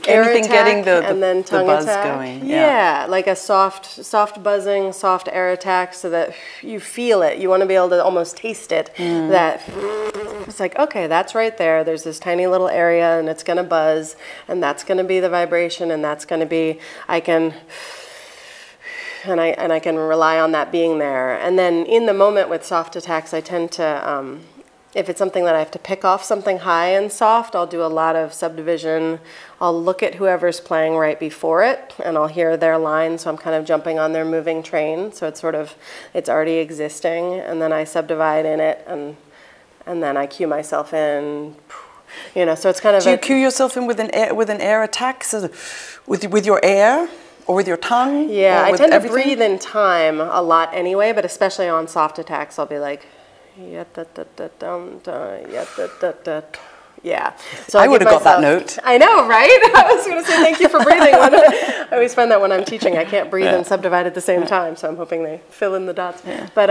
air attack, getting and then tongue buzz attack. Going. Yeah, like a soft buzzing, soft air attack, so that you feel it. You want to be able to almost taste it. That it's like, okay, that's right there. There's this tiny little area, and it's gonna buzz, and that's gonna be the vibration, and that's gonna be I can rely on that being there. And then in the moment with soft attacks, I tend to. If it's something that I have to pick off something high and soft, I'll do a lot of subdivision. I'll look at whoever's playing right before it, and I'll hear their line, so I'm kind of jumping on their moving train. So it's sort of, it's already existing, and then I subdivide in it, and then I cue myself in. So it's kind of. Do you cue yourself in with an air attack, so with your air? Or with your tongue? Yeah, I tend to breathe in time a lot anyway, but especially on soft attacks, I'll be like, So I would have got that note. I know, right? I was going to say thank you for breathing. I always find that when I'm teaching, I can't breathe and subdivide at the same time, so I'm hoping they fill in the dots. Yeah. But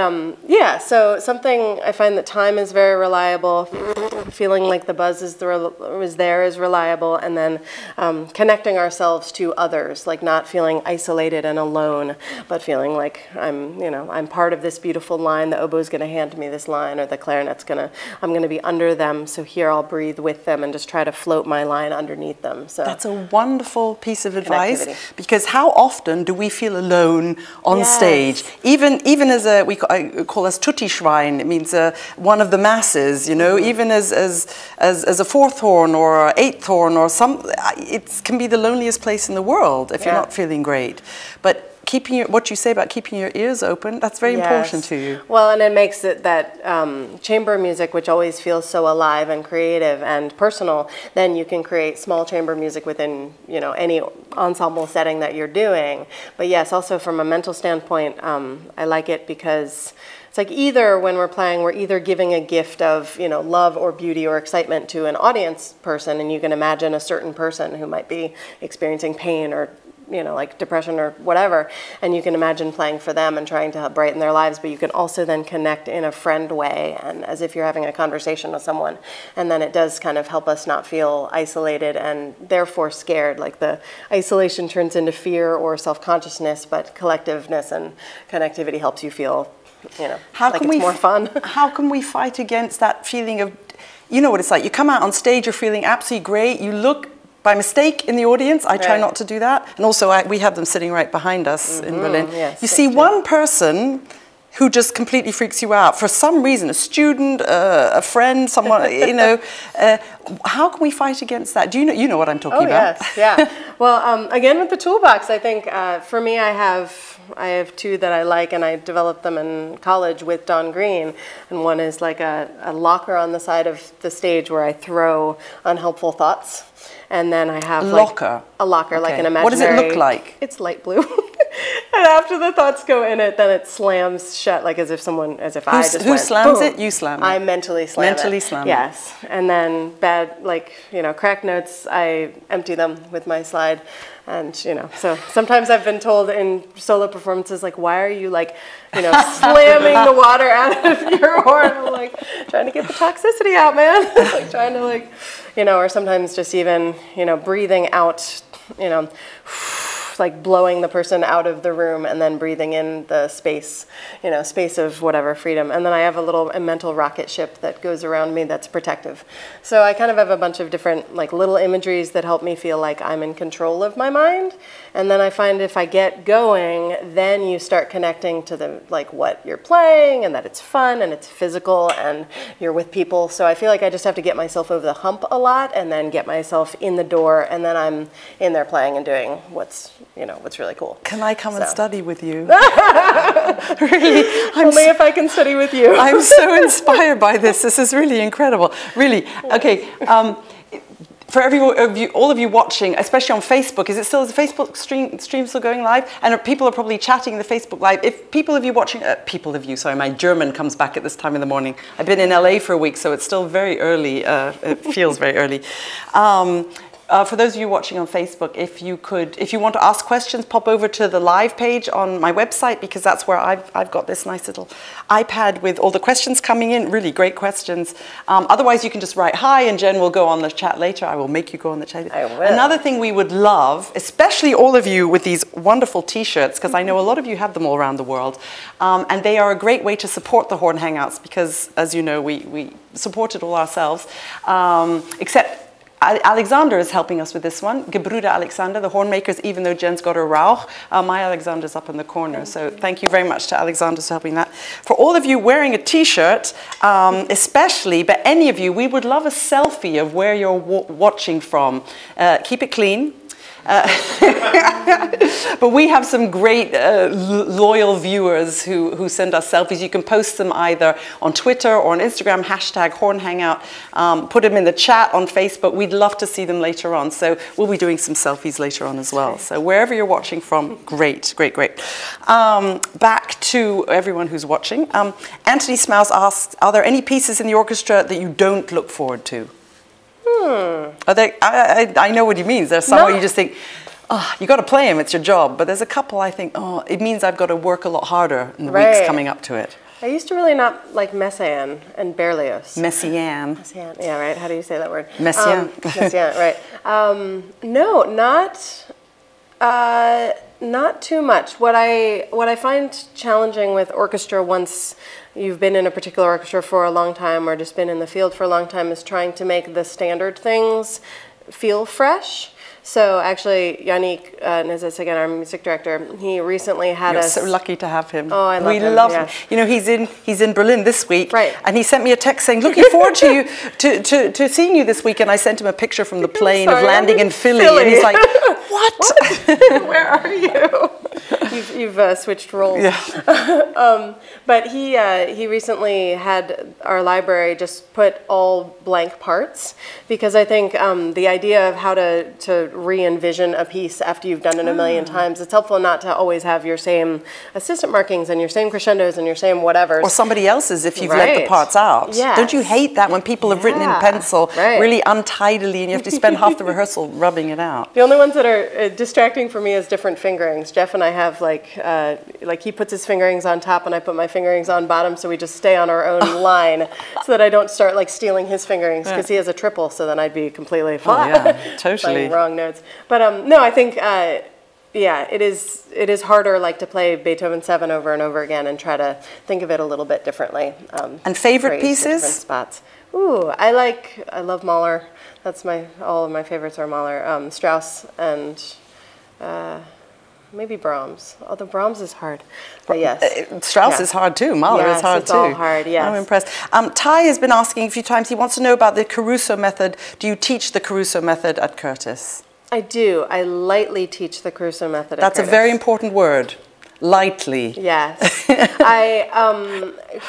so something, I find that time is very reliable, feeling like the buzz is reliable, and then connecting ourselves to others, like not feeling isolated and alone, but feeling like I'm part of this beautiful line. The oboe's going to hand me this line, or the clarinet's I'm going to be under them. So here I'll breathe with them and just try to float my line underneath them. So that's a wonderful piece of advice, because how often do we feel alone on stage? Even as a, I call us Tuttischwein, it means one of the masses, you know, even as a fourth horn or eighth horn or some, it can be the loneliest place in the world if you're not feeling great. But keeping your, what you say about keeping your ears open, that's very important to you. Well, and it makes it that chamber music, which always feels so alive and creative and personal, then you can create small chamber music within, you know, any ensemble setting that you're doing. But yes, also from a mental standpoint, I like it because it's like either when we're playing, we're either giving a gift of, you know, love or beauty or excitement to an audience person, and you can imagine a certain person who might be experiencing pain or, you know, like depression or whatever, and you can imagine playing for them and trying to help brighten their lives, but you can also then connect in a friend way and as if you're having a conversation with someone. And then it does kind of help us not feel isolated and therefore scared, like the isolation turns into fear or self-consciousness, but collectiveness and connectivity helps you feel, you know, like it's more fun. How can we fight against that feeling of, you know what it's like, you come out on stage, you're feeling absolutely great, you look by mistake in the audience, I try not to do that. And also we have them sitting right behind us in Berlin. Yes, you see one person who just completely freaks you out for some reason, a student, a friend, someone, you know. How can we fight against that? Do you know what I'm talking about? Oh, yes, yeah. Well, again, with the toolbox, I think for me, I have two that I like, and I developed them in college with Don Greene. And one is like a locker on the side of the stage where I throw unhelpful thoughts. And then I have a locker, okay. Like an imaginary. What does it look like? It's light blue. And after the thoughts go in it, then it slams shut, like as if someone, as if I just went, slams boom. It? You slam it. I mentally slam it. Yes. And then bad, like, you know, crack notes, I empty them with my slide. And, you know, so sometimes I've been told in solo performances, like, why are you, like, you know, slamming the water out of your horn? I'm like, trying to get the toxicity out, man. Like, trying to, like, you know, or sometimes just even, you know, breathing out, you know, like blowing the person out of the room and then breathing in the space, you know, space of whatever freedom. And then I have a mental rocket ship that goes around me that's protective. So I kind of have a bunch of different like little imageries that help me feel like I'm in control of my mind. And then I find if I get going, then you start connecting to the like what you're playing and that it's fun and it's physical and you're with people. So I feel like I just have to get myself over the hump a lot and then get myself in the door, and then I'm in there playing and doing what's, you know, what's really cool. Can I come and study with you? Really? Only if I can study with you. I'm so inspired by this. This is really incredible. Really. Okay. For all of you watching, especially on Facebook, is the Facebook stream still going live? And people are probably chatting in the Facebook live. If people of you watching, sorry, my German comes back at this time in the morning. I've been in LA for a week, so it's still very early. It feels very early. For those of you watching on Facebook, if you want to ask questions, pop over to the live page on my website, because that's where I've got this nice little iPad with all the questions coming in, really great questions. Otherwise, you can just write hi, and Jen will go on the chat later. I will make you go on the chat. I will. Another thing we would love, especially all of you with these wonderful T-shirts, because I know a lot of you have them all around the world, and they are a great way to support the Horn Hangouts, because as you know, we support it all ourselves, except Alexander is helping us with this one. Gebruder Alexander, the hornmakers, even though Jen's got a Rauch, my Alexander's up in the corner. So thank you very much to Alexander for helping that. For all of you wearing a T-shirt, especially, but any of you, we would love a selfie of where you're watching from. Keep it clean. But we have some great loyal viewers who send us selfies. You can post them either on Twitter or on Instagram, #HornHangout. Put them in the chat on Facebook. We'd love to see them later on. So we'll be doing some selfies later on as well. So wherever you're watching from, great, great, great. Back to everyone who's watching. Anthony Smouse asks, are there any pieces in the orchestra that you don't look forward to? Are they, I know what he means. There's some where you just think, oh, you got to play him, it's your job. But there's a couple I think, oh, it means I've got to work a lot harder in the weeks coming up to it. I used to really not like Messiaen and Berlioz. Messiaen. Messiaen, yeah, right. How do you say that word? Messiaen. Messiaen, right. No, not too much. What I find challenging with orchestra, once you've been in a particular orchestra for a long time or just been in the field for a long time, is trying to make the standard things feel fresh. So actually, Yannick Nezis, again, our music director, he recently had us. You're so lucky to have him. Oh, I love him. We love him. You know, he's in Berlin this week, right? And he sent me a text saying, "Looking forward to you to seeing you this week." And I sent him a picture from the plane of landing in Philly, and he's like, "What? Where are you?" You've switched roles. Yeah. But he recently had our library just put all blank parts, because I think the idea of how to re-envision a piece after you've done it a million times, it's helpful not to always have your same assistant markings and your same crescendos and your same whatever. Or somebody else's if you've let the parts out. Yes. Don't you hate that when people have written in pencil really untidily and you have to spend half the rehearsal rubbing it out? The only ones that are distracting for me is different fingerings. Jeff and I have like he puts his fingerings on top and I put my fingerings on bottom, so we just stay on our own line so that I don't start like stealing his fingerings, because he has a triple, so then I'd be completely flat. Oh, yeah, totally. Wrong notes. But no, I think yeah, it is harder like to play Beethoven 7 over and over again and try to think of it a little bit differently. And favorite pieces? Spots. Ooh, I love Mahler. That's all of my favorites are Mahler, Strauss, and maybe Brahms, although Brahms is hard. But yes. Strauss is hard too. Mahler is hard too. It's all hard, yes. I'm impressed. Ty has been asking a few times, he wants to know about the Caruso method. Do you teach the Caruso method at Curtis? I do. I lightly teach the Caruso method at Curtis. That's a very important word. Lightly. Yes.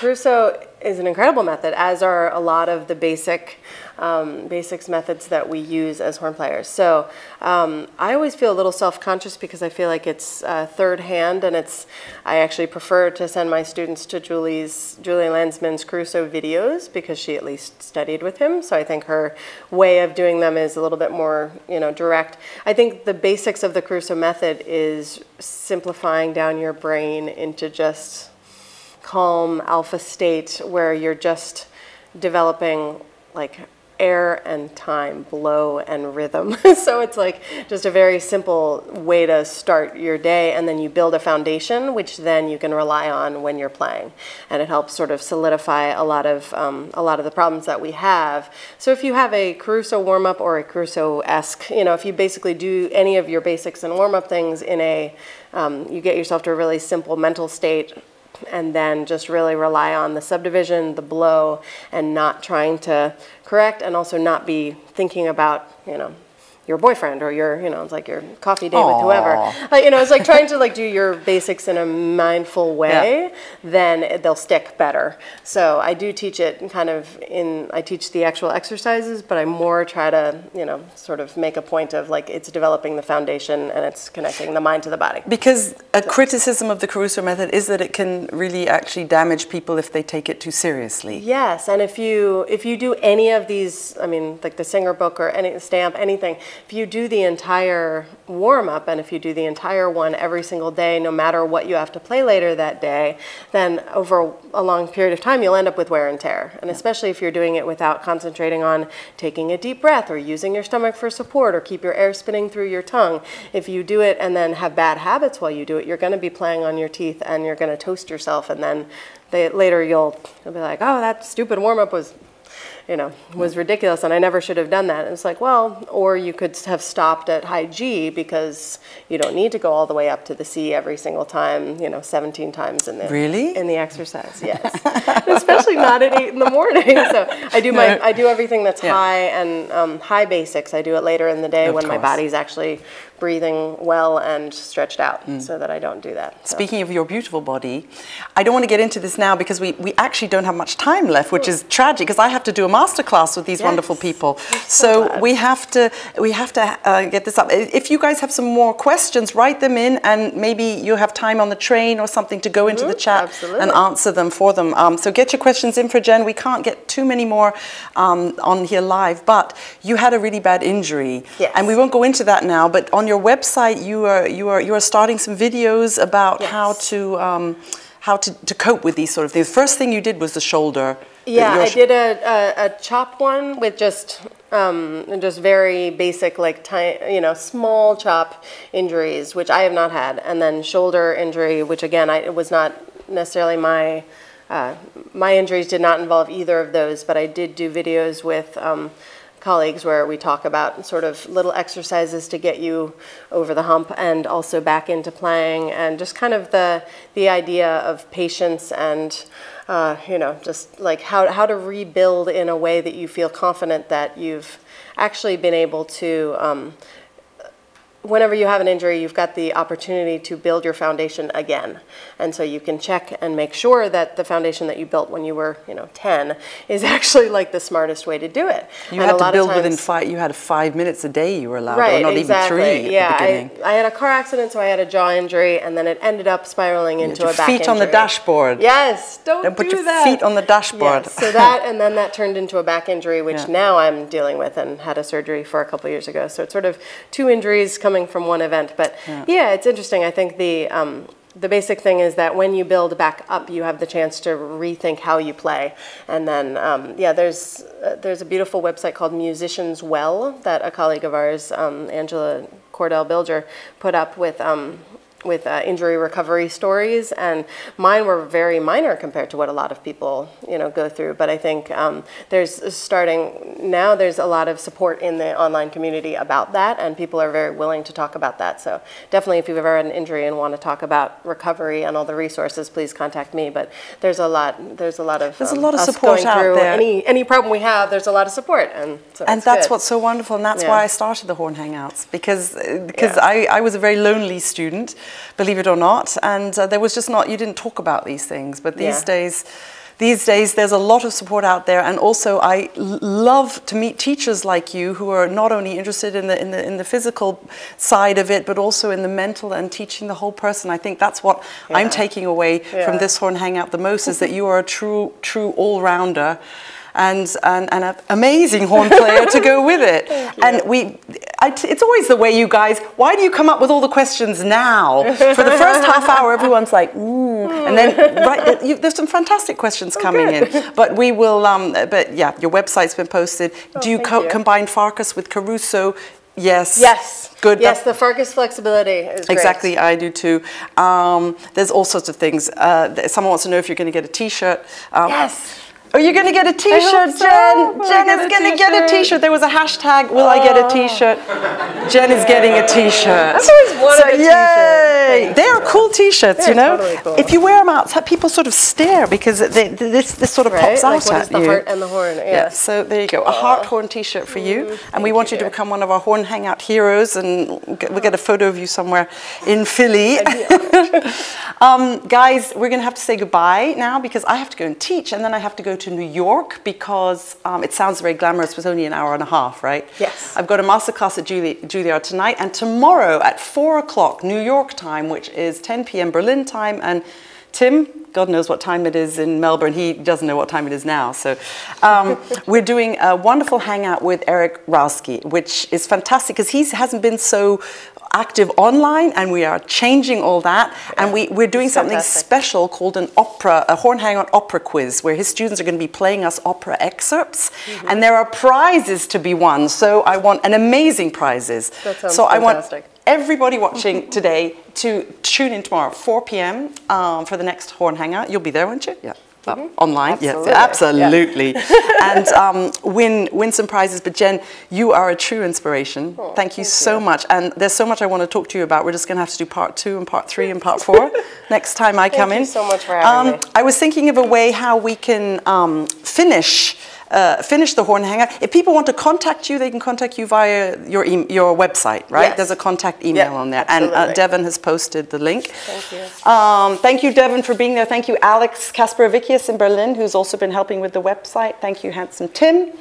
Caruso is an incredible method, as are a lot of the basics methods that we use as horn players. So I always feel a little self-conscious because I feel like it's third hand, and I actually prefer to send my students to Julie Landsman's Caruso videos, because she at least studied with him. So I think her way of doing them is a little bit more, direct. I think the basics of the Caruso method is simplifying down your brain into just calm alpha state where you're just developing like air and time, blow and rhythm. So it's like just a very simple way to start your day, and then you build a foundation which then you can rely on when you're playing, and it helps sort of solidify a lot of the problems that we have. So if you have a Caruso warm-up or a Caruso-esque, if you basically do any of your basics and warm-up things in a, you get yourself to a really simple mental state, and then just really rely on the subdivision, the blow, and not trying to correct, and also not be thinking about, your boyfriend or your, it's like your coffee date with whoever. It's like trying to do your basics in a mindful way, then they'll stick better. So I do teach it I teach the actual exercises, but I more try to, sort of make a point of it's developing the foundation and it's connecting the mind to the body. Because a criticism of the Caruso method is that it can really actually damage people if they take it too seriously. Yes, and if you do any of these, the Singer book or any Stamp, anything, if you do the entire warm-up and if you do the entire one every single day, no matter what you have to play later that day, then over a long period of time, you'll end up with wear and tear. And especially if you're doing it without concentrating on taking a deep breath or using your stomach for support or keep your air spinning through your tongue. If you do it and then have bad habits while you do it, you're going to be playing on your teeth and you're going to toast yourself. And then later you'll be like, oh, that stupid warm-up was... was ridiculous, and I never should have done that. And it's like, well, or you could have stopped at high G, because you don't need to go all the way up to the C every single time, 17 times in the exercise. Yes. Especially not at 8 in the morning. So I do everything that's high, and high basics. I do it later in the day when my body's actually breathing well and stretched out, so that I don't do that. So. Speaking of your beautiful body, I don't want to get into this now because we actually don't have much time left, which is tragic, because I have to do a masterclass with these wonderful people. So we have to get this up. If you guys have some more questions, write them in, and maybe you'll have time on the train or something to go into the chat and answer them for them. So get your questions in for Jen. We can't get too many more on here live, but you had a really bad injury, and we won't go into that now, but on your website, you are starting some videos about how to cope with these sort of things. The first thing you did was the shoulder. Yeah, I did a chop one with just very basic, small chop injuries, which I have not had, and then shoulder injury, which again it was not necessarily my. My injuries did not involve either of those, but I did do videos with colleagues where we talk about sort of little exercises to get you over the hump and also back into playing, and just kind of the idea of patience and you know, just like how to rebuild in a way that you feel confident that you've actually been able to, whenever you have an injury, you've got the opportunity to build your foundation again. And so you can check and make sure that the foundation that you built when you were, you know, 10 is actually like the smartest way to do it. You had to build within five, you had 5 minutes a day you were allowed, or not even 3 at the beginning. I had a car accident, so I had a jaw injury, and then it ended up spiraling into a back injury. Feet on the dashboard. Yes, don't do that. Don't put your feet on the dashboard. Yes, so that, and then that turned into a back injury, which now I'm dealing with, and had a surgery for a couple years ago. So it's sort of 2 injuries coming from one event, but yeah, it's interesting. I think the basic thing is that when you build back up, you have the chance to rethink how you play. And then, yeah, there's a beautiful website called Musicians Well that a colleague of ours, Angela Cordell-Bilger, put up with injury recovery stories, and mine were very minor compared to what a lot of people, you know, go through. But I think there's starting now, there's a lot of support in the online community about that, and people are very willing to talk about that. So definitely, if you've ever had an injury and want to talk about recovery and all the resources, please contact me. But there's a lot of support out there. Any problem we have, there's a lot of support, and so that's what's so wonderful, and that's why I started the Horn Hangouts, because I was a very lonely student, believe it or not, and there was just not, you didn't talk about these things, but these days there's a lot of support out there. And also I love to meet teachers like you who are not only interested in the physical side of it, but also in the mental and teaching the whole person. I think that's what I'm taking away from this Horn Hangout the most, is that you are a true all-rounder and an amazing horn player to go with it. And it's always the way, you guys, why do you come up with all the questions now? For the first half hour, everyone's like, ooh, and then there's some fantastic questions coming in. But we will, but yeah, your website's been posted. Oh, do you combine Farkas with Caruso? Yes. Yes. Good. Yes, the Farkas flexibility is great. Exactly, I do too. There's all sorts of things. Someone wants to know if you're going to get a T-shirt. Yes. Are you going to get a T-shirt, so. Jen? Will Jen is going to get a T-shirt. There was a hashtag, will I get a T-shirt? Jen is getting a T-shirt. That's always one of the T-shirts. They are cool T-shirts, you know. Totally cool. If you wear them out, people sort of stare, because this sort of pops out at you. The heart and the horn. Yeah. So there you go, a heart horn T-shirt for you. And we want you to become one of our Horn Hangout heroes, and we'll get a photo of you somewhere in Philly. Guys, we're going to have to say goodbye now, because I have to go and teach, and then I have to go to New York, because it sounds very glamorous, but it's only an hour and a half, right? Yes. I've got a masterclass at Juilliard tonight, and tomorrow at 4 o'clock New York time, which is 10 p.m. Berlin time, and Tim, God knows what time it is in Melbourne. He doesn't know what time it is now. So we're doing a wonderful hangout with Eric Rowski, which is fantastic, because he hasn't been so active online, and we are changing all that. And we're doing something special called an opera, a Horn Hangout opera quiz, where his students are going to be playing us opera excerpts, and there are prizes to be won. So I want amazing prizes. That sounds fantastic. I want everybody watching today to tune in tomorrow, 4 p.m. For the next Horn Hangout. You'll be there, won't you? Yeah. Online, absolutely. And win some prizes. But Jen, you are a true inspiration. Oh, thank you so much. And there's so much I want to talk to you about. We're just going to have to do part 2 and part 3 and part 4 next time I come in. Thank you so much for having me. I was thinking of a way how we can finish the Horn Hangout. If people want to contact you, they can contact you via your website, right? Yes. There's a contact email on there, and Devon has posted the link. Thank you. Thank you, Devon, for being there. Thank you, Alex Kasparovicius in Berlin, who's also been helping with the website. Thank you, Handsome Tim.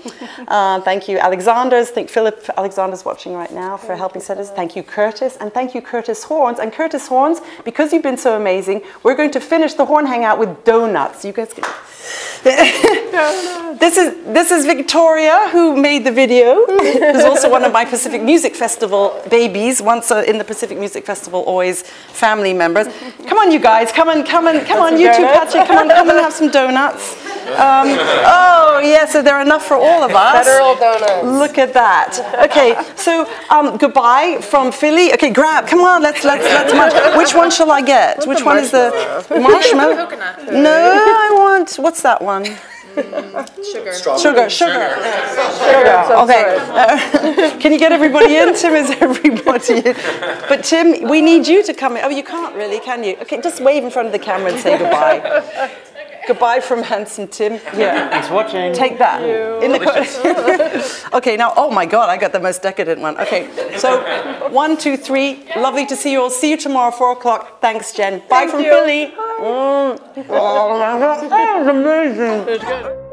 Thank you, Alexander's. Think Philip Alexander's watching right now for helping set us. Thank you, Curtis, and thank you, Curtis Horns. And Curtis Horns, because you've been so amazing, we're going to finish the Horn Hangout with donuts. You guys can. This is Victoria, who made the video, who's also one of my Pacific Music Festival babies, once in the Pacific Music Festival, always family members. Come on, you guys, come on, YouTube Patrick, come and have some donuts. Oh, yeah, so there are enough for all of us. Federal donuts. Look at that. Okay, so goodbye from Philly. Okay, grab, come on, let's munch. Which one shall I get? Which one is the marshmallow? No, I want, what's that one? Sugar. Okay. Can you get everybody in? Tim, is everybody in? But Tim, we need you to come in. Oh, you can't really, can you? Okay, just wave in front of the camera and say goodbye. Okay. Goodbye from Handsome Tim. Yeah. Thanks for watching. Take that. In the okay, now, oh my God, I got the most decadent one. Okay, so 1, 2, 3. Yeah. Lovely to see you all. See you tomorrow, 4 o'clock. Thanks, Jen. Bye from Philly. Bye. Oh, that was amazing. It was good.